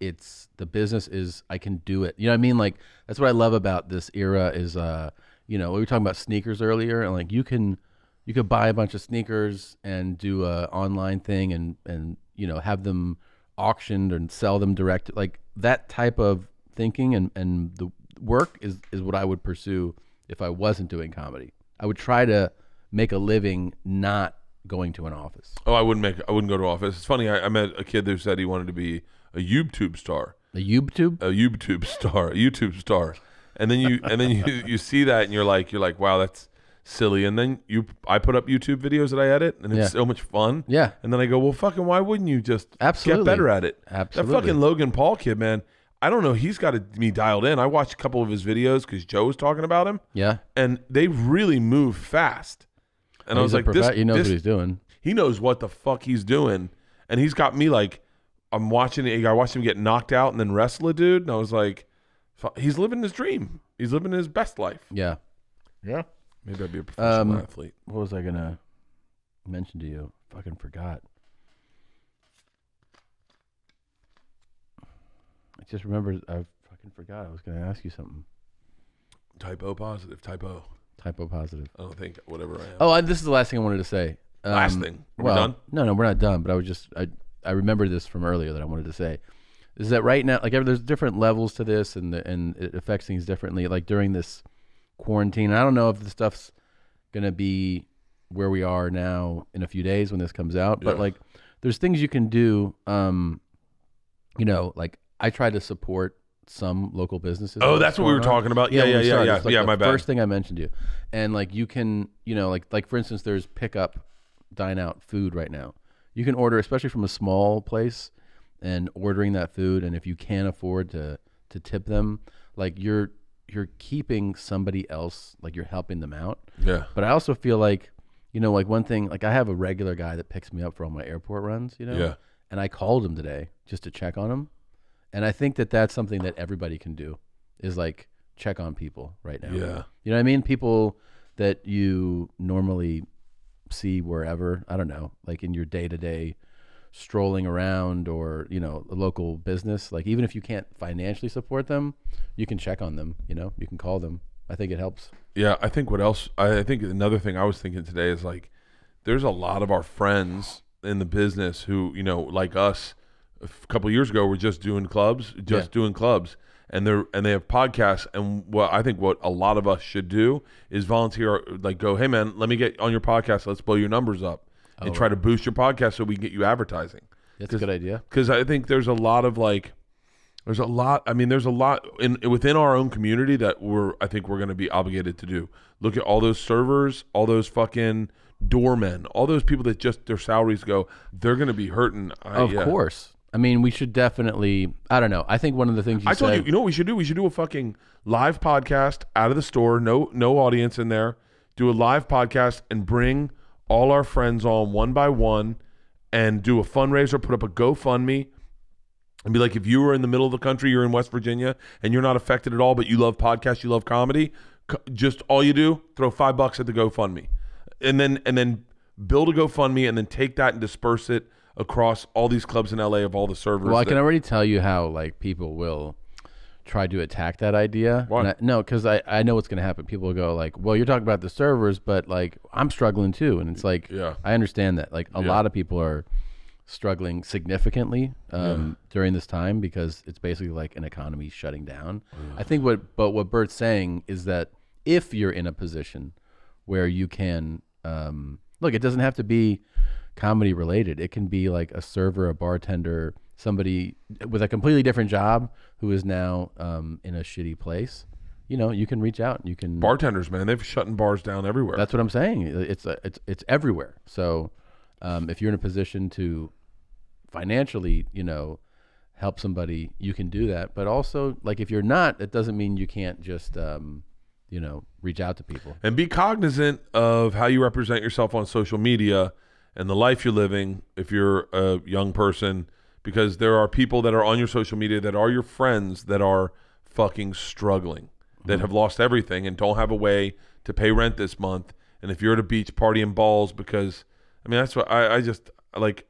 it's, the business is, I can do it. You know what I mean? Like, that's what I love about this era is, uh, you know, we were talking about sneakers earlier, and like you can, you could buy a bunch of sneakers and do a online thing and, and, you know, have them auctioned and sell them direct. Like that type of thinking and, and the work is, is what I would pursue if I wasn't doing comedy. I would try to make a living not going to an office. Oh, I wouldn't make, I wouldn't go to office. It's funny, I, I met a kid who said he wanted to be a YouTube star. A YouTube? A YouTube star, a YouTube star. And then you, and then you, you see that and you're like, you're like, wow, that's silly. And then you, I put up YouTube videos that I edit, and it's yeah. so much fun. Yeah. And then I go, well, fucking, why wouldn't you just Absolutely. get better at it? Absolutely. That fucking Logan Paul kid, man. I don't know. He's got me dialed in. I watched a couple of his videos because Joe was talking about him. Yeah. And they really move fast. And I was like, this, he knows what he's doing. He knows what the fuck he's doing. And he's got me like, I'm watching it. I watched him get knocked out and then wrestle a dude. And I was like, he's living his dream. He's living his best life. Yeah. Yeah. Maybe I'd be a professional um, athlete. What was I going to mention to you? Fucking forgot. I just remembered. I fucking forgot. I was going to ask you something. Typo positive. Typo. Typo positive. I don't think whatever I am. Oh, I, this is the last thing I wanted to say. Um, last thing. Are well, we done? No, no, we're not done. But I was just, I, I remember this from earlier that I wanted to say, is that right now, like, there's different levels to this, and the, and it affects things differently. Like during this quarantine, I don't know if the stuff's gonna be where we are now in a few days when this comes out. Yeah. But like, there's things you can do. Um, you know, like I try to support some local businesses. Oh, that's what we were on. talking about. Yeah, yeah, yeah, yeah. Yeah, like yeah my bad. First thing I mentioned to you, and like you can, you know, like like for instance, there's pickup, dine out food right now. You can order, especially from a small place, and ordering that food, and if you can't afford to to tip them, like you're you're keeping somebody else, like you're helping them out. Yeah. But I also feel like, you know, like one thing, like I have a regular guy that picks me up for all my airport runs, you know. Yeah. And I called him today just to check on him. And I think that that's something that everybody can do, is like check on people right now. Yeah. You know what I mean? People that you normally see wherever, I don't know, like in your day-to-day strolling around, or, you know, a local business, like even if you can't financially support them, you can check on them, you know, you can call them. I think it helps. Yeah, I think what else, I, I think another thing I was thinking today is like, there's a lot of our friends in the business who, you know, like us a couple of years ago, were just doing clubs, just yeah. doing clubs. And they're and they have podcasts, and what I think what a lot of us should do is volunteer, like go, hey man, let me get on your podcast, let's blow your numbers up, oh, and try right. to boost your podcast so we can get you advertising. That's a good idea. Because I think there's a lot of like, there's a lot. I mean, there's a lot in within our own community that we're I think we're going to be obligated to do. Look at all those servers, all those fucking doormen, all those people that just their salaries go, they're going to be hurting. I, of yeah. course. I mean, we should definitely, I don't know. I think one of the things you I told said, you, you know what we should do? We should do a fucking live podcast out of the store. No, no audience in there. Do a live podcast and bring all our friends on one by one and do a fundraiser, put up a GoFundMe and be like, if you were in the middle of the country, you're in West Virginia and you're not affected at all, but you love podcasts, you love comedy. Just all you do, throw five bucks at the GoFundMe and then, and then build a GoFundMe and then take that and disperse it across all these clubs in L A of all the servers. Well, I can already tell you how like people will try to attack that idea. I, no, because I, I know what's going to happen. People will go like, well, you're talking about the servers, but like I'm struggling too. And it's like, yeah. I understand that. Like a yeah. lot of people are struggling significantly um, yeah. during this time because it's basically like an economy shutting down. Mm. I think what, but what Bert's saying is that if you're in a position where you can, um, look, it doesn't have to be comedy related. It can be like a server, a bartender, somebody with a completely different job who is now um, in a shitty place. You know, you can reach out and you can. Bartenders, man, they've shutting bars down everywhere. That's what I'm saying. It's a, it's it's everywhere. So um, if you're in a position to financially, you know, help somebody, you can do that. But also, like if you're not, it doesn't mean you can't just. Um, you know, reach out to people. And be cognizant of how you represent yourself on social media and the life you're living if you're a young person, because there are people that are on your social media that are your friends that are fucking struggling, mm-hmm. that have lost everything and don't have a way to pay rent this month. And if you're at a beach partying balls, because, I mean, that's what I, I just, like.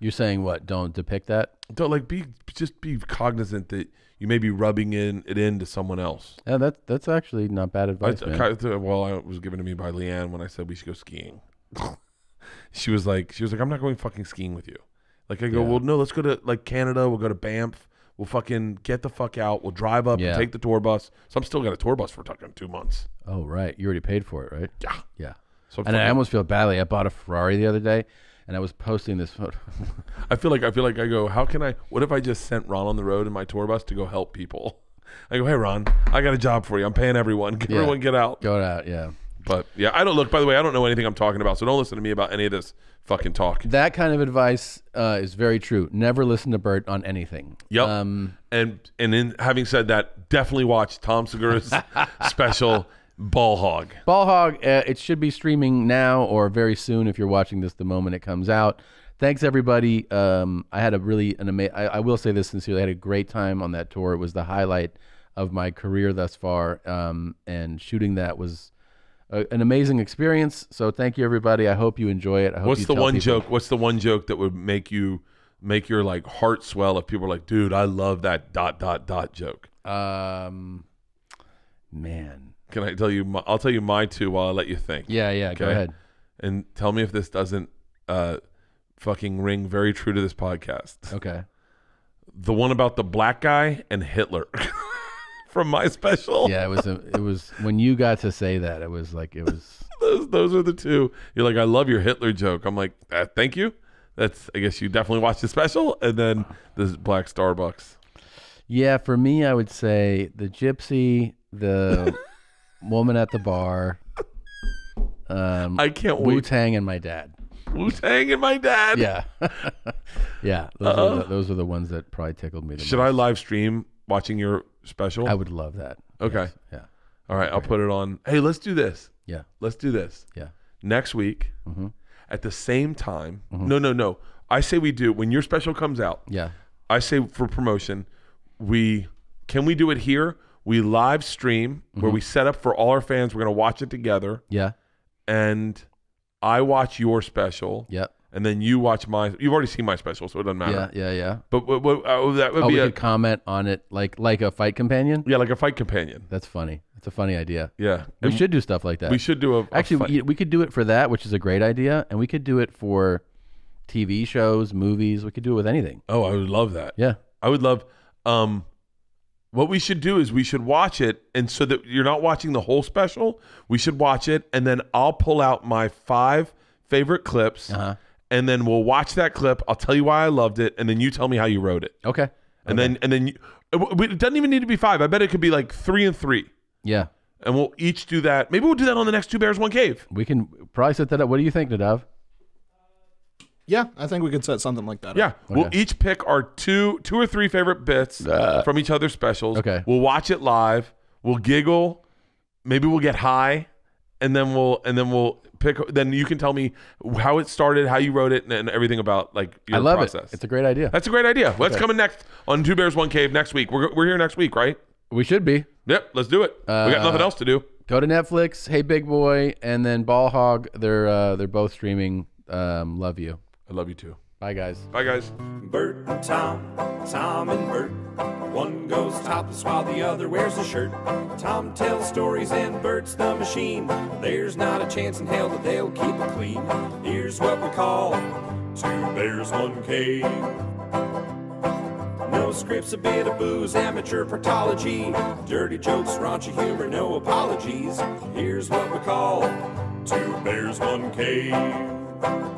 You're saying what? Don't depict that? Don't, like, be, just be cognizant that you may be rubbing in it into someone else. Yeah, that's that's actually not bad advice. I, man. Well, it was given to me by Leanne when I said we should go skiing. she was like, she was like, I'm not going fucking skiing with you. Like I go, yeah. well, no, let's go to like Canada. We'll go to Banff. We'll fucking get the fuck out. We'll drive up yeah. and take the tour bus. So I'm still got a tour bus for fucking two months. Oh right, you already paid for it, right? Yeah, yeah. So I'm and I almost feel badly. I bought a Ferrari the other day. And I was posting this photo. I feel like I feel like I go, how can I? What if I just sent Ron on the road in my tour bus to go help people? I go, hey Ron, I got a job for you. I'm paying everyone. Get yeah. Everyone get out. Go out, yeah. But yeah, I don't look. By the way, I don't know anything I'm talking about, so don't listen to me about any of this fucking talk. That kind of advice uh, is very true. Never listen to Bert on anything. Yep. Um, and and in having said that, definitely watch Tom Segura's special. Ball Hog. Ball Hog, uh, it should be streaming now or very soon if you're watching this the moment it comes out. Thanks, everybody. Um, I had a really, an ama I, I will say this sincerely, I had a great time on that tour. It was the highlight of my career thus far, um, and shooting that was a, an amazing experience. So thank you, everybody. I hope you enjoy it. I hope What's the one people. joke? What's the one joke that would make you, make your like heart swell if people are like, dude, I love that dot, dot, dot joke? Um, man. Can I tell you? My, I'll tell you my two while I let you think. Yeah, yeah. Okay? Go ahead, and tell me if this doesn't uh, fucking ring very true to this podcast. Okay. The one about the black guy and Hitler from my special. Yeah, it was. A, it was when you got to say that. It was like it was. those, those are the two. You're like, I love your Hitler joke. I'm like, ah, thank you. That's. I guess you definitely watched the special, and then this black Starbucks. Yeah, for me, I would say the gypsy, the. Woman at the bar. Um, I can't wait. Wu-Tang and my dad. Wu-Tang and my dad. Yeah, yeah. Those, uh-oh. are the, those are the ones that probably tickled me. Should most. I live stream watching your special? I would love that. Okay. Yes. Yeah. All right. I'll put it on. Hey, let's do this. Yeah. Let's do this. Yeah. Next week, mm-hmm. at the same time. Mm-hmm. No, no, no. I say we do when your special comes out. Yeah. I say for promotion, we can we do it here? We live stream where mm-hmm. we set up for all our fans. We're going to watch it together. Yeah. And I watch your special. Yep. And then you watch my. You've already seen my special, so it doesn't matter. Yeah, yeah, yeah. But what, what, uh, that would oh, be we a could comment on it, like like a fight companion. Yeah, like a fight companion. That's funny. That's a funny idea. Yeah, we and should do stuff like that. We should do a actually. A fight. We, we could do it for that, which is a great idea, and we could do it for T V shows, movies. We could do it with anything. Oh, I would love that. Yeah, I would love. Um, what we should do is we should watch it, and so that you're not watching the whole special, we should watch it, and then I'll pull out my five favorite clips. Uh huh. And then we'll watch that clip. I'll tell you why I loved it, and then you tell me how you wrote it. Okay. And okay. then and then you, it doesn't even need to be five. I bet it could be like three and three. Yeah. And we'll each do that. Maybe we'll do that on the next Two Bears, One Cave. We can probably set that up. What do you think, Nadav? Yeah, I think we could set something like that. Yeah, up. Okay. We'll each pick our two, two or three favorite bits uh, from each other's specials. Okay. We'll watch it live. We'll giggle. Maybe we'll get high, and then we'll and then we'll. Pick, then you can tell me how it started, how you wrote it, and, and everything about like your I love process. It. It's a great idea. That's a great idea. Okay. What's coming next on Two Bears, One Cave next week? We're, we're here next week, right? We should be. Yep, let's do it. Uh, we got nothing else to do. Go to Netflix, Hey Big Boy, and then Ball Hog. They're uh, they're both streaming. Um, love you. I love you too. Bye guys. Bye guys. Bert, Tom, Tom and Bert. One goes topless while the other wears a shirt. Tom tells stories and Bert's the machine. There's not a chance in hell that they'll keep it clean. Here's what we call Two Bears, One Cave. No scripts, a bit of booze, amateur partology. Dirty jokes, raunchy humor, no apologies. Here's what we call Two Bears, One Cave.